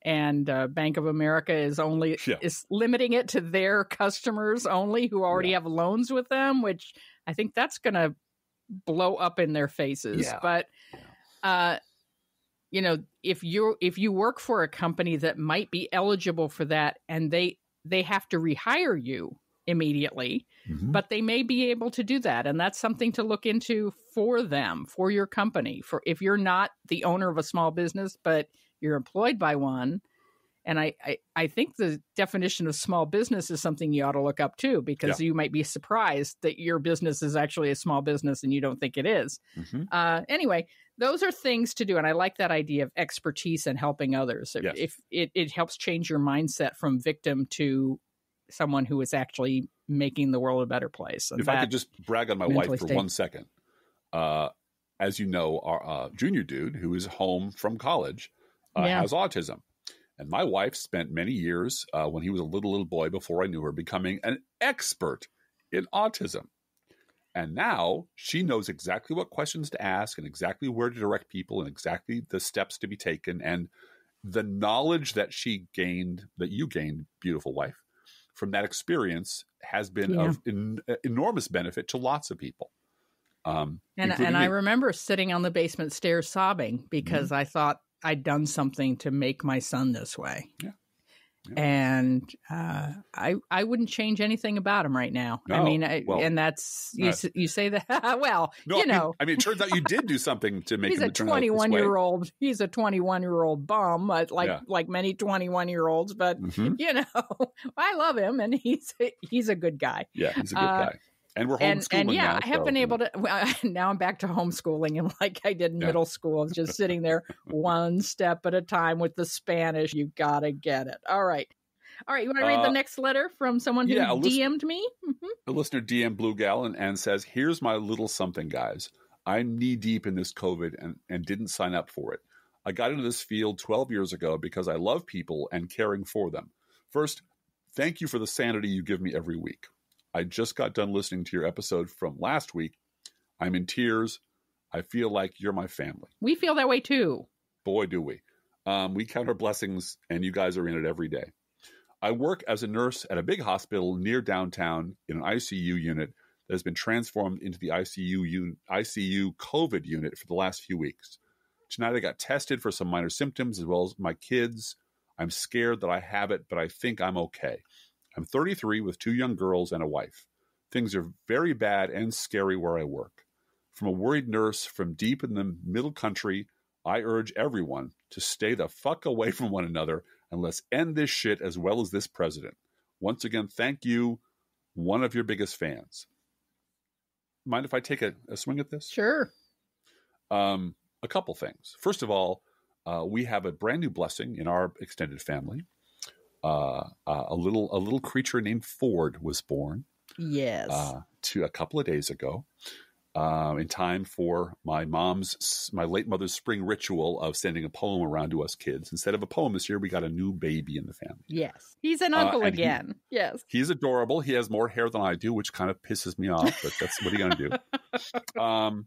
And uh, Bank of America is only yeah. is limiting it to their customers only who already yeah. have loans with them, which I think that's going to blow up in their faces. Yeah. But, yeah. Uh, you know, if you if you work for a company that might be eligible for that, and they they have to rehire you immediately, mm-hmm. but they may be able to do that. And that's something to look into for them, for your company, for if you're not the owner of a small business, but you're employed by one. And I, I, I think the definition of small business is something you ought to look up too, because yeah. you might be surprised that your business is actually a small business and you don't think it is. Mm-hmm. Uh, anyway, those are things to do. And I like that idea of expertise and helping others. Yes. If it, it helps change your mindset from victim to someone who is actually making the world a better place. And if I could just brag on my wife for state. one second. Uh, as you know, our uh, junior dude who is home from college Uh, yeah. has autism. And my wife spent many years uh, when he was a little, little boy before I knew her, becoming an expert in autism. And now she knows exactly what questions to ask and exactly where to direct people and exactly the steps to be taken. And the knowledge that she gained, that you gained, beautiful wife, from that experience has been yeah. of en- enormous benefit to lots of people. Um, and and I me. remember sitting on the basement stairs sobbing because mm-hmm. I thought, I'd done something to make my son this way. Yeah. Yeah. And uh, I I wouldn't change anything about him right now. No. I mean, I, well, and that's, you, uh, you say that, well, no, you know. I mean, I mean, it turns out you did do something to make he's him a turn out this way. Year old, he's a twenty-one-year-old bum, like yeah. like many twenty-one-year-olds. But, mm-hmm. you know, I love him, and he's, he's a good guy. Yeah, he's a good uh, guy. And we're homeschooling and, and yeah, now, I have so. been able to. Well, now I'm back to homeschooling, and like I did in yeah. middle school, just sitting there one step at a time with the Spanish. You gotta get it. All right, all right. You want to read uh, the next letter from someone who yeah, D M'd listen, me? Mm-hmm. A listener D M'd Blue Gal and, and says, "Here's my little something, guys. I'm knee deep in this COVID and and didn't sign up for it. I got into this field twelve years ago because I love people and caring for them. First, thank you for the sanity you give me every week. I just got done listening to your episode from last week. I'm in tears. I feel like you're my family." We feel that way too. Boy, do we. Um, we count our blessings, and you guys are in it every day. I work as a nurse at a big hospital near downtown in an I C U unit that has been transformed into the I C U, un- I C U COVID unit for the last few weeks. Tonight I got tested for some minor symptoms as well as my kids. I'm scared that I have it, but I think I'm okay. I'm thirty-three with two young girls and a wife. Things are very bad and scary where I work. From a worried nurse from deep in the middle country, I urge everyone to stay the fuck away from one another and let's end this shit as well as this president. Once again, thank you, one of your biggest fans. Mind if I take a, a swing at this? Sure. Um, a couple things. First of all, uh, we have a brand new blessing in our extended family. Uh, uh, a little a little creature named Ford was born. Yes. Uh, to a couple of days ago, uh, in time for my mom's my late mother's spring ritual of sending a poem around to us kids. Instead of a poem this year, we got a new baby in the family. Yes, he's an uncle uh, again. He, yes, he's adorable. He has more hair than I do, which kind of pisses me off. But that's what are you gonna do? Um,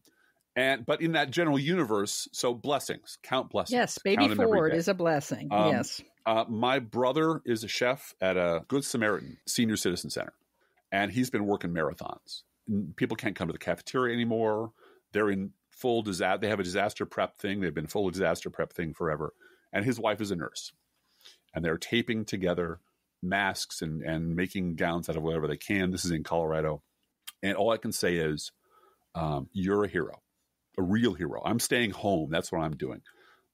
And but in that general universe, so blessings, count blessings. Yes, baby Ford is a blessing. Um, yes. Uh, my brother is a chef at a Good Samaritan Senior Citizen Center, and he's been working marathons. People can't come to the cafeteria anymore. They're in full disaster. They have a disaster prep thing. They've been full of disaster prep thing forever. And his wife is a nurse, and they're taping together masks and, and making gowns out of whatever they can. This is in Colorado. And all I can say is um, you're a hero, a real hero. I'm staying home. That's what I'm doing.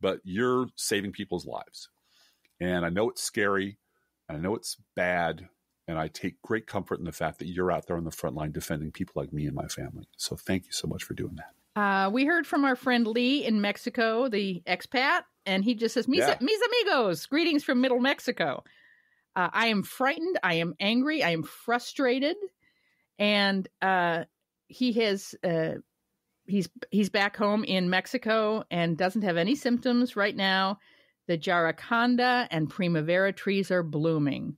But you're saving people's lives. And I know it's scary, and I know it's bad. And I take great comfort in the fact that you're out there on the front line defending people like me and my family. So thank you so much for doing that. Uh, we heard from our friend Lee in Mexico, the expat, and he just says, Mis, yeah. mis amigos, greetings from Middle Mexico. Uh, I am frightened. I am angry. I am frustrated. And uh, he has uh, he's he's back home in Mexico and doesn't have any symptoms right now. The Jaraconda and Primavera trees are blooming.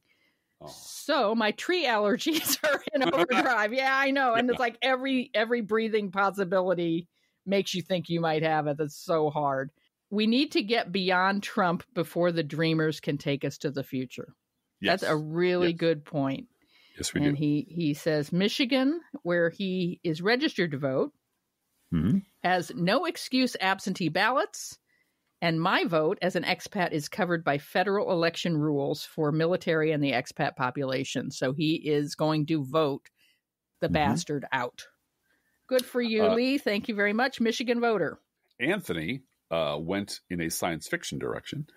So my tree allergies are in overdrive. Yeah, I know. And yeah. It's like every every breathing possibility makes you think you might have it. That's so hard. We need to get beyond Trump before the dreamers can take us to the future. Yes. That's a really yes. good point. Yes, we and do. And he, he says Michigan, where he is registered to vote, mm-hmm. has no excuse absentee ballots. And my vote as an expat is covered by federal election rules for military and the expat population. So he is going to vote the mm-hmm. bastard out. Good for you, uh, Lee. Thank you very much, Michigan voter. Anthony uh, went in a science fiction direction.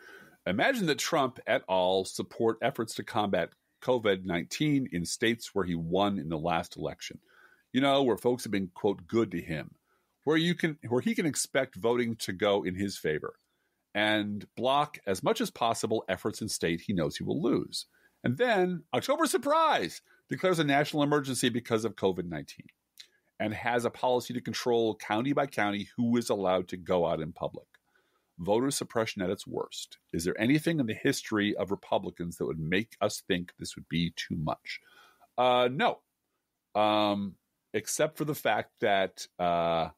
Imagine that Trump et al. Support efforts to combat COVID nineteen in states where he won in the last election. You know, where folks have been, quote, good to him. Where, you can, where he can expect voting to go in his favor. And block as much as possible efforts in state he knows he will lose. And then, October surprise, declares a national emergency because of COVID nineteen and has a policy to control county by county who is allowed to go out in public. Voter suppression at its worst. Is there anything in the history of Republicans that would make us think this would be too much? Uh, no. Um, except for the fact that uh,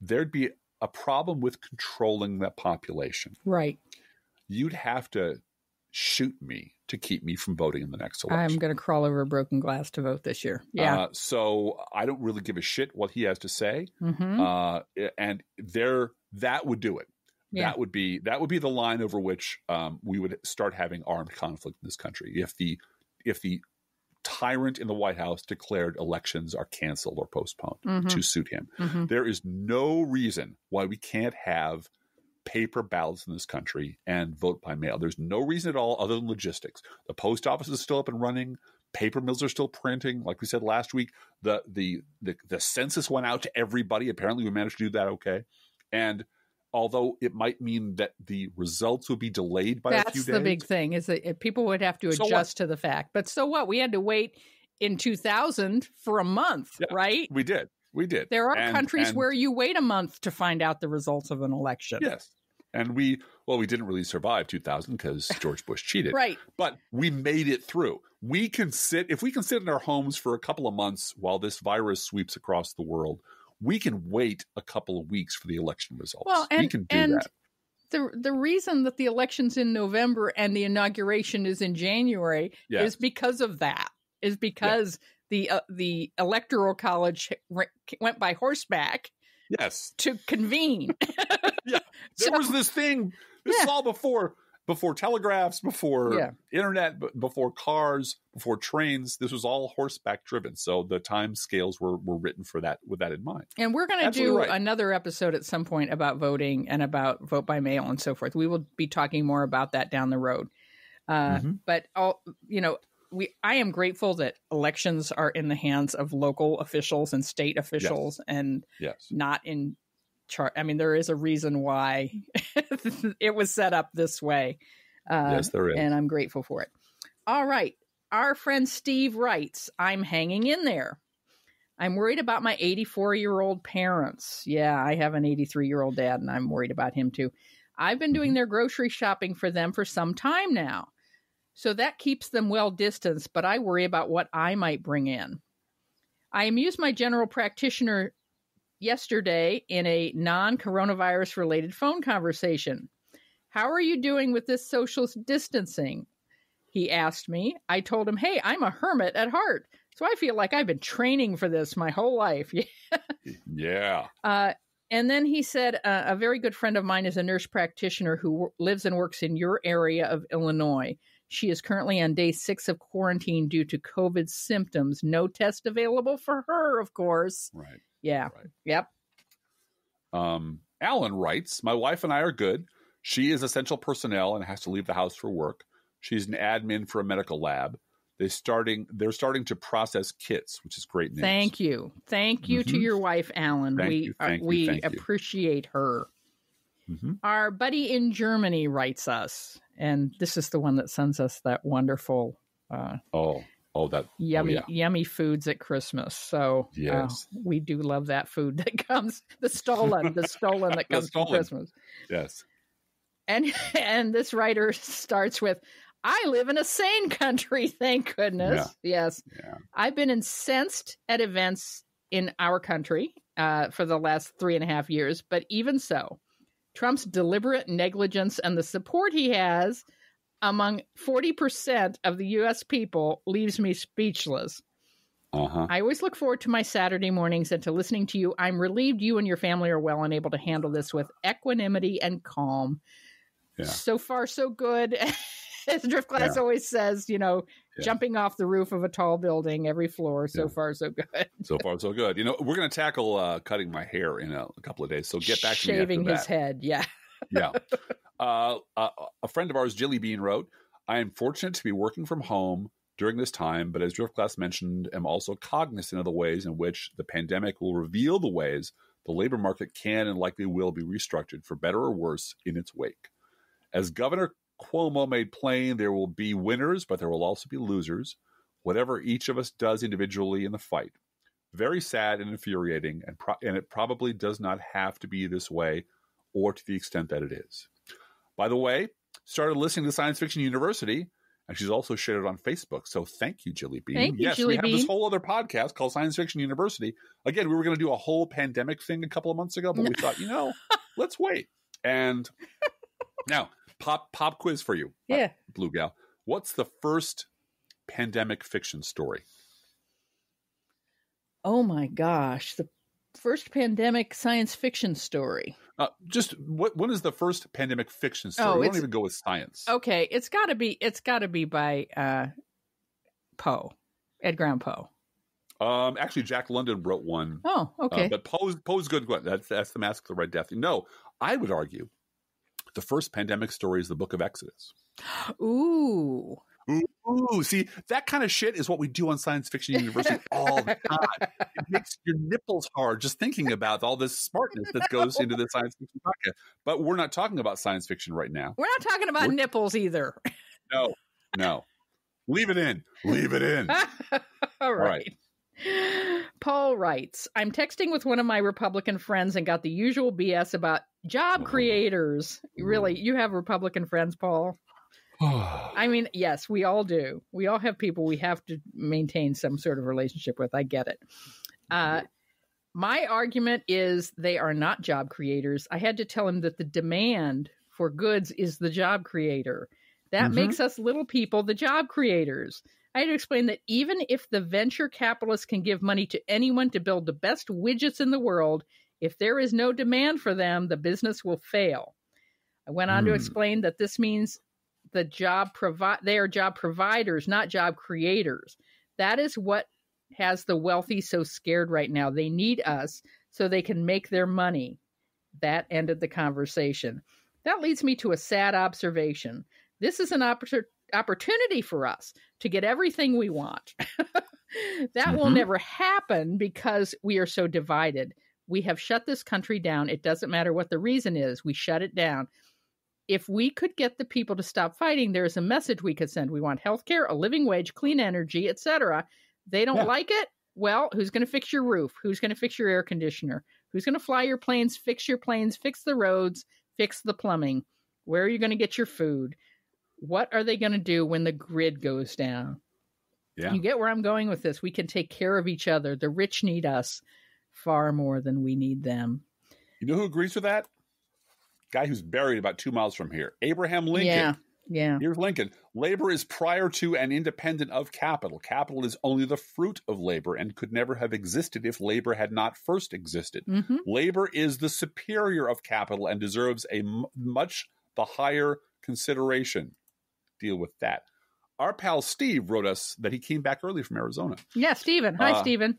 there'd be a problem with controlling that population. Right. You'd have to shoot me to keep me from voting in the next election. I'm going to crawl over broken glass to vote this year. Yeah. Uh, so I don't really give a shit what he has to say. Mm-hmm. Uh, and there, that would do it. Yeah. That would be, that would be the line over which um, we would start having armed conflict in this country. If the, if the tyrant in the White House declared elections are canceled or postponed mm-hmm. to suit him. Mm-hmm. There is no reason why we can't have paper ballots in this country and vote by mail. There's no reason at all other than logistics. The post office is still up and running. Paper mills are still printing. Like we said last week, the the the, the census went out to everybody. Apparently we managed to do that okay. And although it might mean that the results would be delayed by That's a few days. That's the big thing, is that people would have to adjust so to the fact. But so what? We had to wait in two thousand for a month, yeah, right? We did. We did. There are and, countries and, where you wait a month to find out the results of an election. Yes. And we, well, we didn't really survive two thousand because George Bush cheated. Right. But we made it through. We can sit, if we can sit in our homes for a couple of months while this virus sweeps across the world, we can wait a couple of weeks for the election results. Well, and, we can do and that. The, the reason that the election's in November and the inauguration is in January yes. is because of that, is because yes. the uh, the Electoral College re- went by horseback yes. to convene. yeah. There so, was this thing, this yeah. is all before, before telegraphs, before yeah. internet, before cars, before trains. This was all horseback driven. So the time scales were, were written for that, with that in mind. And we're going to do right. another episode at some point about voting and about vote by mail and so forth. We will be talking more about that down the road. Uh, mm-hmm. But, all, you know, we I am grateful that elections are in the hands of local officials and state officials yes. and yes. not in chart. I mean, there is a reason why it was set up this way. Uh, yes, there is. And I'm grateful for it. All right. Our friend Steve writes, I'm hanging in there. I'm worried about my eighty-four-year-old parents. Yeah, I have an eighty-three-year-old dad, and I'm worried about him, too. I've been doing mm-hmm. their grocery shopping for them for some time now. So that keeps them well distanced, but I worry about what I might bring in. I amuse my general practitioner yesterday in a non-coronavirus related phone conversation. How are you doing with this social distancing? He asked me. I told him, hey, I'm a hermit at heart. So I feel like I've been training for this my whole life. Yeah. Uh, and then he said, uh, a very good friend of mine is a nurse practitioner who w- lives and works in your area of Illinois. She is currently on day six of quarantine due to COVID symptoms. No test available for her, of course. Right. Yeah. Right. Yep. Um, Alan writes, my wife and I are good. She is essential personnel and has to leave the house for work. She's an admin for a medical lab. They starting, they're starting to process kits, which is great news. Thank you. Thank you mm-hmm. to your wife, Alan. Thank we you, uh, you, we appreciate you. her. Mm-hmm. Our buddy in Germany writes us, and this is the one that sends us that wonderful uh, oh, oh, that yummy, oh, yeah. yummy foods at Christmas. So yes. uh, we do love that food that comes, the stolen, the stolen that comes stolen. from Christmas. Yes. And and this writer starts with, I live in a sane country, thank goodness. Yeah. Yes. Yeah. I've been incensed at events in our country uh, for the last three and a half years. But even so, Trump's deliberate negligence and the support he has among forty percent of the U S people leaves me speechless. Uh-huh. I always look forward to my Saturday mornings and to listening to you. I'm relieved you and your family are well and able to handle this with equanimity and calm. Yeah. So far, so good. As Drift Glass yeah. always says, you know, yeah. jumping off the roof of a tall building, every floor. So yeah. far, so good. So far, so good. You know, we're going to tackle uh, cutting my hair in a, a couple of days. So get back Shaving to Shaving his that. head. Yeah. yeah. Uh, uh, a friend of ours, Jilly Bean, wrote, I am fortunate to be working from home during this time, but as Drift Glass mentioned, I'm also cognizant of the ways in which the pandemic will reveal the ways the labor market can and likely will be restructured for better or worse in its wake. As Governor Cuomo made plain, there will be winners, but there will also be losers, whatever each of us does individually in the fight. Very sad and infuriating, and pro- and it probably does not have to be this way, or to the extent that it is. By the way, started listening to Science Fiction University, and she's also shared it on Facebook. So thank you, Jilly Bean. Thank yes, you, Jilly we have Bean. This whole other podcast called Science Fiction University. Again, we were going to do a whole pandemic thing a couple of months ago, but we thought, you know, let's wait. And now... Pop pop quiz for you, yeah, uh, Blue Gal. What's the first pandemic fiction story? Oh my gosh, the first pandemic science fiction story. Uh, just what? When is the first pandemic fiction story? Oh, we don't even go with science. Okay, it's got to be. It's got to be by uh, Poe, Edgar Allan Poe. Um, actually, Jack London wrote one. Oh, okay. Uh, but Poe's Poe's good. That's that's the Mask of the Red Death. No, I would argue. The first pandemic story is the Book of Exodus. Ooh. Ooh. See, that kind of shit is what we do on Science Fiction University all the time. It makes your nipples hard just thinking about all this smartness that goes into the science fiction podcast. But we're not talking about science fiction right now. We're not talking about we're... nipples either. No, no. Leave it in. Leave it in. All right. All right. Paul writes, I'm texting with one of my Republican friends and got the usual B S about job creators. Oh. Really, you have Republican friends, Paul? Oh. I mean, yes, we all do. We all have people we have to maintain some sort of relationship with. I get it. Uh, my argument is they are not job creators. I had to tell him that the demand for goods is the job creator. That mm-hmm. makes us little people the job creators. I had to explain that even if the venture capitalists can give money to anyone to build the best widgets in the world, if there is no demand for them, the business will fail. I went on mm. to explain that this means the job provi- they are job providers, not job creators. That is what has the wealthy so scared right now. They need us so they can make their money. That ended the conversation. That leads me to a sad observation. This is an opportunity. opportunity for us to get everything we want. That mm-hmm. will never happen because we are so divided. We have shut this country down. It doesn't matter what the reason is. We shut it down. If we could get the people to stop fighting, there's a message we could send. We want healthcare, a living wage, clean energy, et cetera. They don't yeah. like it. Well, who's going to fix your roof? Who's going to fix your air conditioner? Who's going to fly your planes, fix your planes, fix the roads, fix the plumbing? Where are you going to get your food? What are they going to do when the grid goes down? Yeah. You get where I'm going with this. We can take care of each other. The rich need us. far more than we need them. You know who agrees with that? Guy who's buried about two miles from here, Abraham Lincoln. Yeah, yeah. Here's Lincoln. Labor is prior to and independent of capital. Capital is only the fruit of labor and could never have existed if labor had not first existed. Mm-hmm. Labor is the superior of capital and deserves a m- much the higher consideration. Deal with that. Our pal Steve wrote us that he came back early from Arizona. Yeah, Steven. Hi, uh, Steven.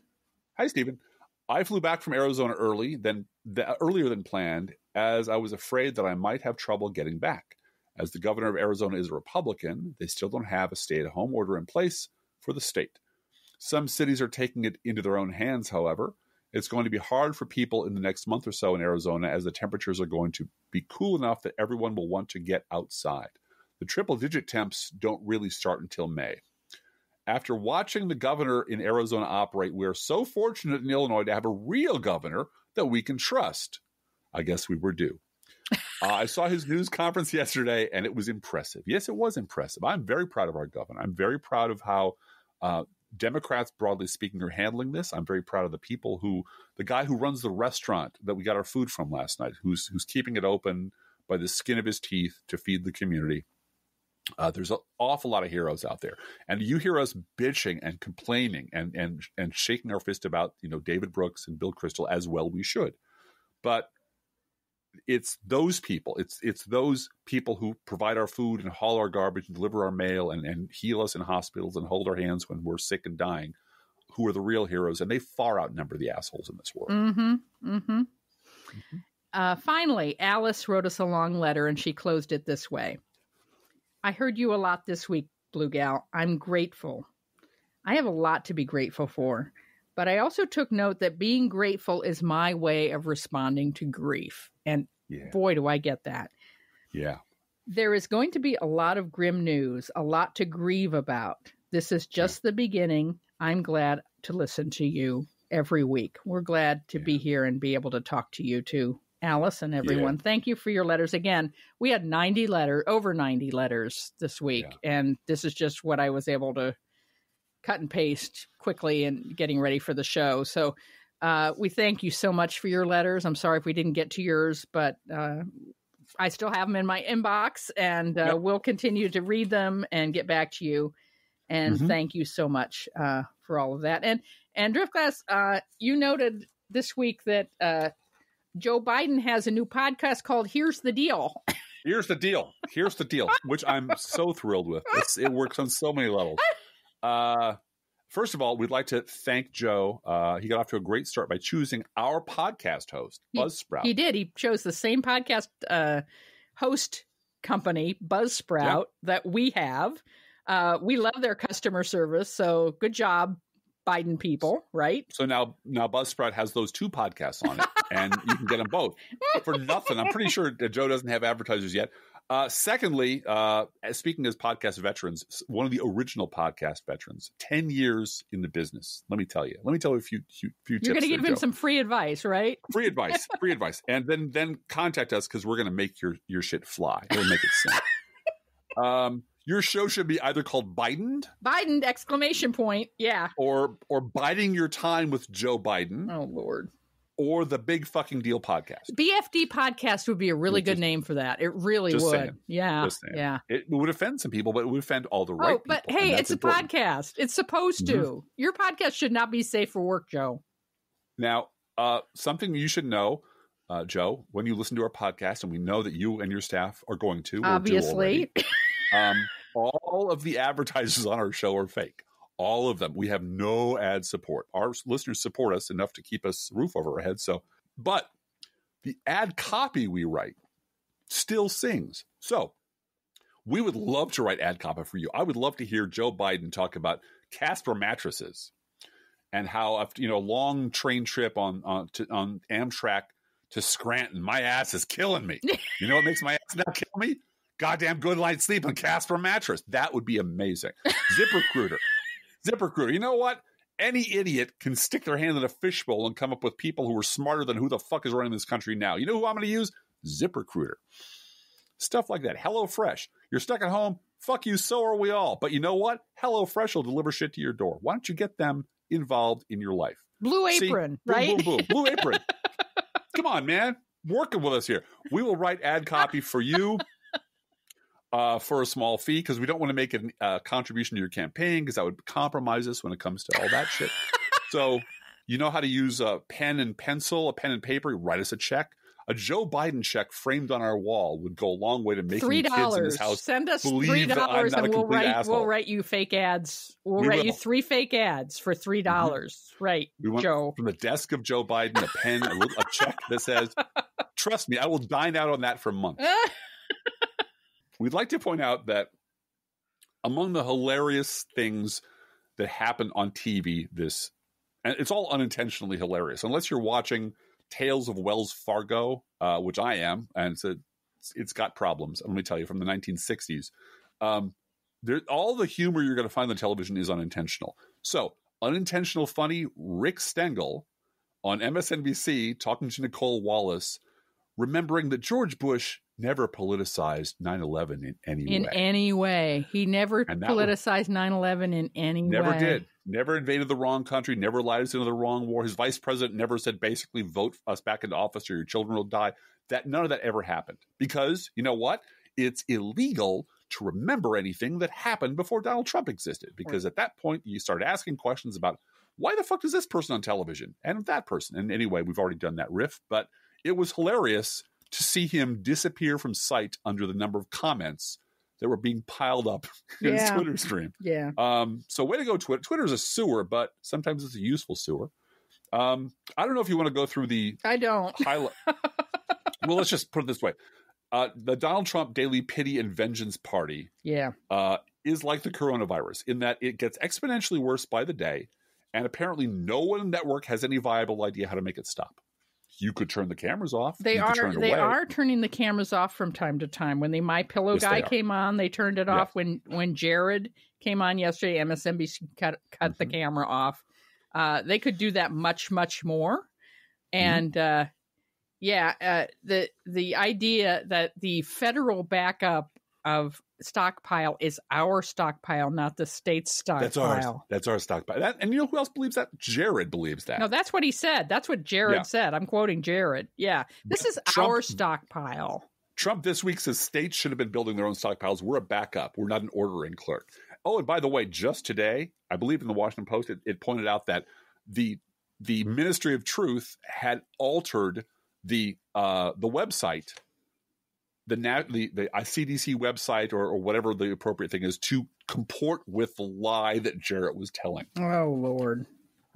Hi, Steven. I flew back from Arizona early, then the, earlier than planned, as I was afraid that I might have trouble getting back. As the governor of Arizona is a Republican, they still don't have a stay-at-home order in place for the state. Some cities are taking it into their own hands, however. It's going to be hard for people in the next month or so in Arizona as the temperatures are going to be cool enough that everyone will want to get outside. The triple-digit temps don't really start until May. After watching the governor in Arizona operate, we're so fortunate in Illinois to have a real governor that we can trust. I guess we were due. uh, I saw his news conference yesterday, and it was impressive. Yes, it was impressive. I'm very proud of our governor. I'm very proud of how uh, Democrats, broadly speaking, are handling this. I'm very proud of the people who – the guy who runs the restaurant that we got our food from last night, who's who's keeping it open by the skin of his teeth to feed the community. Uh, there's an awful lot of heroes out there. And you hear us bitching and complaining and and and shaking our fist about, you know, David Brooks and Bill Kristol, as well we should. But – It's those people. It's it's those people who provide our food and haul our garbage and deliver our mail and, and heal us in hospitals and hold our hands when we're sick and dying, who are the real heroes. And they far outnumber the assholes in this world. Mm-hmm. Mm-hmm. Mm-hmm. Uh, finally, Alice wrote us a long letter, and she closed it this way. I heard you a lot this week, Blue Gal. I'm grateful. I have a lot to be grateful for. But I also took note that being grateful is my way of responding to grief. And yeah. Boy, do I get that. Yeah. There is going to be a lot of grim news, a lot to grieve about. This is just yeah. the beginning. I'm glad to listen to you every week. We're glad to yeah. be here and be able to talk to you too, Alice and everyone. Yeah. Thank you for your letters. Again, we had ninety letter, over ninety letters this week. Yeah. And this is just what I was able to cut and paste quickly and getting ready for the show. So uh, we thank you so much for your letters. I'm sorry if we didn't get to yours, but uh, I still have them in my inbox, and uh, yep. we'll continue to read them and get back to you. And mm-hmm. thank you so much uh, for all of that. And, and Drift Glass, uh, you noted this week that uh, Joe Biden has a new podcast called Here's the Deal. Here's the Deal. Here's the Deal, which I'm so thrilled with. It's, it works on so many levels. Uh, first of all, we'd like to thank Joe. Uh, he got off to a great start by choosing our podcast host, Buzzsprout. He, he did. He chose the same podcast uh, host company, Buzzsprout, yeah. that we have. Uh, we love their customer service. So good job, Biden people, right? So now, now Buzzsprout has those two podcasts on it, and you can get them both for nothing. I'm pretty sure that Joe doesn't have advertisers yet. Uh, secondly, uh, speaking as podcast veterans, one of the original podcast veterans, ten years in the business. Let me tell you. Let me tell you a few, few, few tips. You're going to give him some free advice, right? Free advice. Free advice. And then then contact us because we're going to make your, your shit fly. It'll make it sound. Um, your show should be either called Biden. Biden, exclamation point. Yeah. Or, or Biding Your Time with Joe Biden. Oh, Lord. Or the Big Fucking Deal podcast. B F D podcast would be a really just, good name for that. It really would. Saying. Yeah. Just yeah. It would offend some people, but it would offend all the right oh, but people. But hey, it's a important. podcast. It's supposed to. Mm-hmm. Your podcast should not be safe for work, Joe. Now, uh, something you should know, uh, Joe, when you listen to our podcast, and we know that you and your staff are going to. Obviously. um, all of the advertisers on our show are fake. All of them. We have no ad support. Our listeners support us enough to keep us roof over our heads. So, but the ad copy we write still sings. So we would love to write ad copy for you. I would love to hear Joe Biden talk about Casper mattresses and how, after, you know, a long train trip on on, to, on Amtrak to Scranton, my ass is killing me. You know what makes my ass now kill me? Goddamn good night's sleep on Casper mattress. That would be amazing. ZipRecruiter. ZipRecruiter. You know what? Any idiot can stick their hand in a fishbowl and come up with people who are smarter than who the fuck is running this country now. You know who I'm going to use? ZipRecruiter. Stuff like that. HelloFresh. You're stuck at home. Fuck you. So are we all. But you know what? HelloFresh will deliver shit to your door. Why don't you get them involved in your life? Blue Apron, See, right? Boom, boom, boom. Blue Apron. Come on, man. Working with us here. We will write ad copy for you uh, for a small fee because we don't want to make a uh, contribution to your campaign because that would compromise us when it comes to all that shit. So you know how to use a pen and pencil, a pen and paper. Write us a check. A Joe Biden check framed on our wall would go a long way to making three dollars kids in this house send us believe that I'm not and a we'll complete write, asshole. We'll write you fake ads. We'll we write will. you three fake ads for three dollars. Mm-hmm. Right, we went Joe. From the desk of Joe Biden, a pen, a, a check that says, trust me, I will dine out on that for months. We'd like to point out that among the hilarious things that happen on T V this, and it's all unintentionally hilarious, unless you're watching Tales of Wells Fargo, uh, which I am, and it's, a, it's got problems. Let me tell you, from the nineteen sixties, um, there, all the humor you're going to find on television is unintentional. So, unintentional funny. Rick Stengel on M S N B C talking to Nicole Wallace, remembering that George Bush never politicized nine eleven in any in way. In any way, he never politicized nine eleven in any never way. Never did. Never invaded the wrong country, never lied us into the wrong war. His vice president never said, basically, vote us back into office or your children will die. That none of that ever happened because, you know what? It's illegal to remember anything that happened before Donald Trump existed because at that point, you start asking questions about why the fuck is this person on television and that person? And anyway, we've already done that riff, but it was hilarious to see him disappear from sight under the number of comments that were being piled up in yeah. his Twitter stream. Yeah. Um, so way to go, Twitter. Twitter's a sewer, but sometimes it's a useful sewer. Um, I don't know if you want to go through the I don't. highlight. Well, let's just put it this way. Uh, the Donald Trump Daily Pity and Vengeance Party yeah. uh, is like the coronavirus in that it gets exponentially worse by the day, and apparently no one in the network has any viable idea how to make it stop. You could turn the cameras off. They you are could turn they away. are turning the cameras off from time to time. When the My Pillow yes, guy came on, they turned it yeah. off. When when Jared came on yesterday, M S N B C cut cut mm-hmm. the camera off. Uh, they could do that much much more. And mm-hmm. uh, yeah, uh, the the idea that the federal backup of stockpile is our stockpile, not the state's stockpile. That's our, that's our stockpile. That, and you know who else believes that? Jared believes that. No, that's what he said. That's what Jared yeah. said. I'm quoting Jared. Yeah. This is Trump, our stockpile. Trump this week says states should have been building their own stockpiles. We're a backup. We're not an ordering clerk. Oh, and by the way, just today, I believe in the Washington Post, it, it pointed out that the the Ministry of Truth had altered the uh, the website The, the the C D C website or, or whatever the appropriate thing is to comport with the lie that Jarrett was telling. Oh, Lord.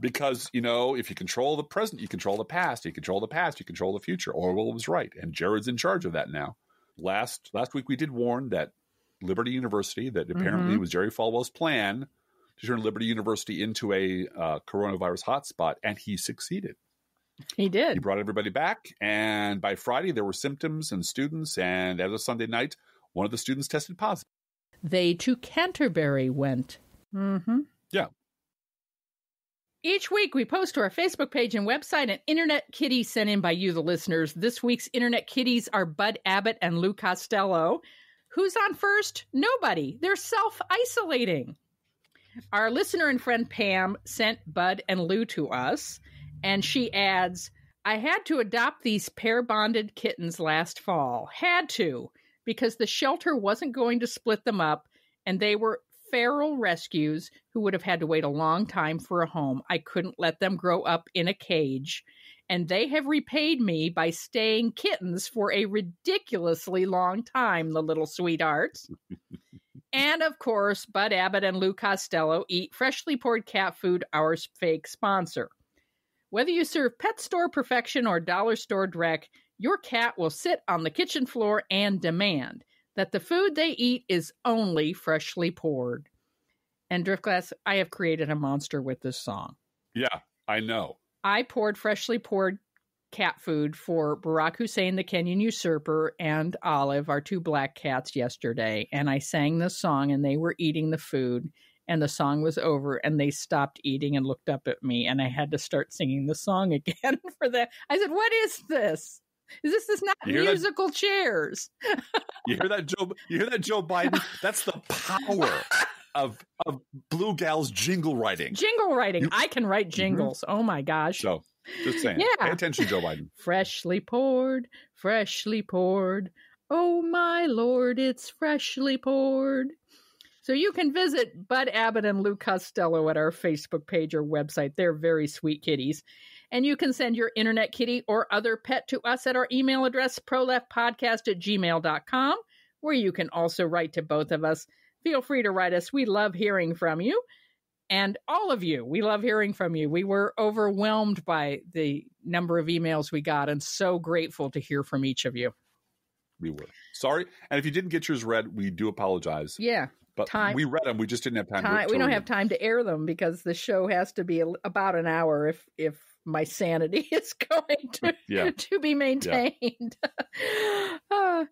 Because, you know, if you control the present, you control the past. You control the past, you control the future. Orwell was right. And Jarrett's in charge of that now. Last last week, we did warn that Liberty University, that apparently mm-hmm. was Jerry Falwell's plan to turn Liberty University into a uh, coronavirus hotspot. And he succeeded. He did. He brought everybody back, and by Friday, there were symptoms and students, and as of Sunday night, one of the students tested positive. They to Canterbury went. Mm-hmm. Yeah. Each week, we post to our Facebook page and website an Internet Kitty sent in by you, the listeners. This week's Internet Kitties are Bud Abbott and Lou Costello. Who's on first? Nobody. They're self-isolating. Our listener and friend Pam sent Bud and Lou to us. And she adds, I had to adopt these pair-bonded kittens last fall. Had to, because the shelter wasn't going to split them up, and they were feral rescues who would have had to wait a long time for a home. I couldn't let them grow up in a cage, and they have repaid me by staying kittens for a ridiculously long time, the little sweethearts. And, of course, Bud Abbott and Lou Costello eat freshly poured cat food, our fake sponsor. Whether you serve pet store perfection or dollar store dreck, your cat will sit on the kitchen floor and demand that the food they eat is only freshly poured. And Drift Glass, I have created a monster with this song. Yeah, I know. I poured freshly poured cat food for Barack Hussein, the Kenyan usurper, and Olive, our two black cats, yesterday. And I sang this song, and they were eating the food. And the song was over, and they stopped eating and looked up at me, and I had to start singing the song again for that. I said, what is this? Is this is not musical that? Chairs? You hear that, Joe? You hear that, Joe Biden? That's the power of of Blue Gal's jingle writing. Jingle writing. You, I can write jingles. Mm-hmm. Oh my gosh. So just saying. Yeah. Pay attention, Joe Biden. Freshly poured, freshly poured. Oh my Lord, it's freshly poured. So you can visit Bud Abbott and Lou Costello at our Facebook page or website. They're very sweet kitties. And you can send your internet kitty or other pet to us at our email address, proleftpodcast at gmail dot com, where you can also write to both of us. Feel free to write us. We love hearing from you. And all of you, we love hearing from you. We were overwhelmed by the number of emails we got and so grateful to hear from each of you. We were. Sorry. And if you didn't get yours read, we do apologize. Yeah. But time. We read them. We just didn't have time. time to we don't have time to air them because the show has to be about an hour if if my sanity is going to, yeah. to be maintained. Yeah. uh,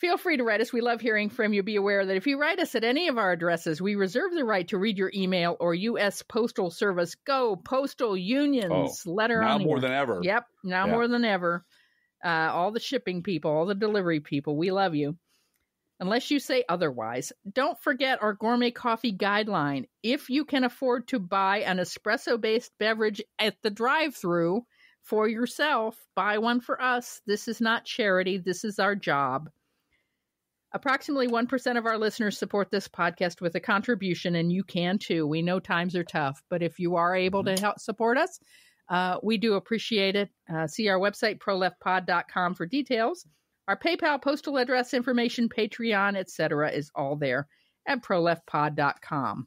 feel free to write us. We love hearing from you. Be aware that if you write us at any of our addresses, we reserve the right to read your email or U S Postal Service. Go Postal Union's oh, letter now on the more air. than ever. Yep. Now yeah. more than ever. Uh, all the shipping people, all the delivery people. We love you. Unless you say otherwise. Don't forget our gourmet coffee guideline. If you can afford to buy an espresso-based beverage at the drive-thru for yourself, buy one for us. This is not charity. This is our job. Approximately one percent of our listeners support this podcast with a contribution, and you can too. We know times are tough, but if you are able to help support us, uh, we do appreciate it. Uh, see our website, proleftpod dot com, for details. Our PayPal, postal address information, Patreon, et cetera is all there at proleftpod dot com.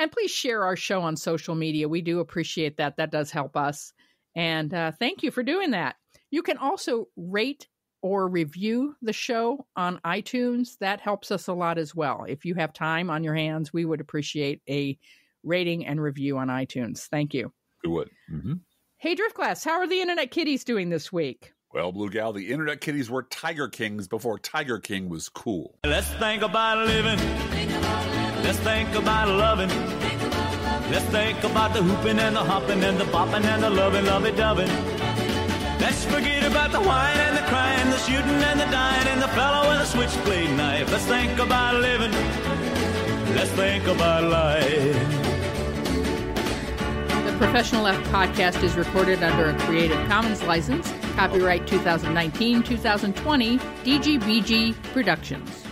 And please share our show on social media. We do appreciate that. That does help us. And uh, thank you for doing that. You can also rate or review the show on iTunes. That helps us a lot as well. If you have time on your hands, we would appreciate a rating and review on iTunes. Thank you. We would. Mm-hmm. Hey, Drift Glass, how are the internet kitties doing this week? Well, Blue Gal, the internet kitties were Tiger Kings before Tiger King was cool. Let's think about living. Think about living. Let's think about loving. Think about loving. Let's think about the hooping and the hopping and the bopping and the loving, lovey-doving. Let's forget about the whine and the crying, the shooting and the dying, and the fellow with a switchblade knife. Let's think about living. Let's think about life. The Professional Left Podcast is recorded under a Creative Commons license. Copyright twenty nineteen twenty twenty, D G B G Productions.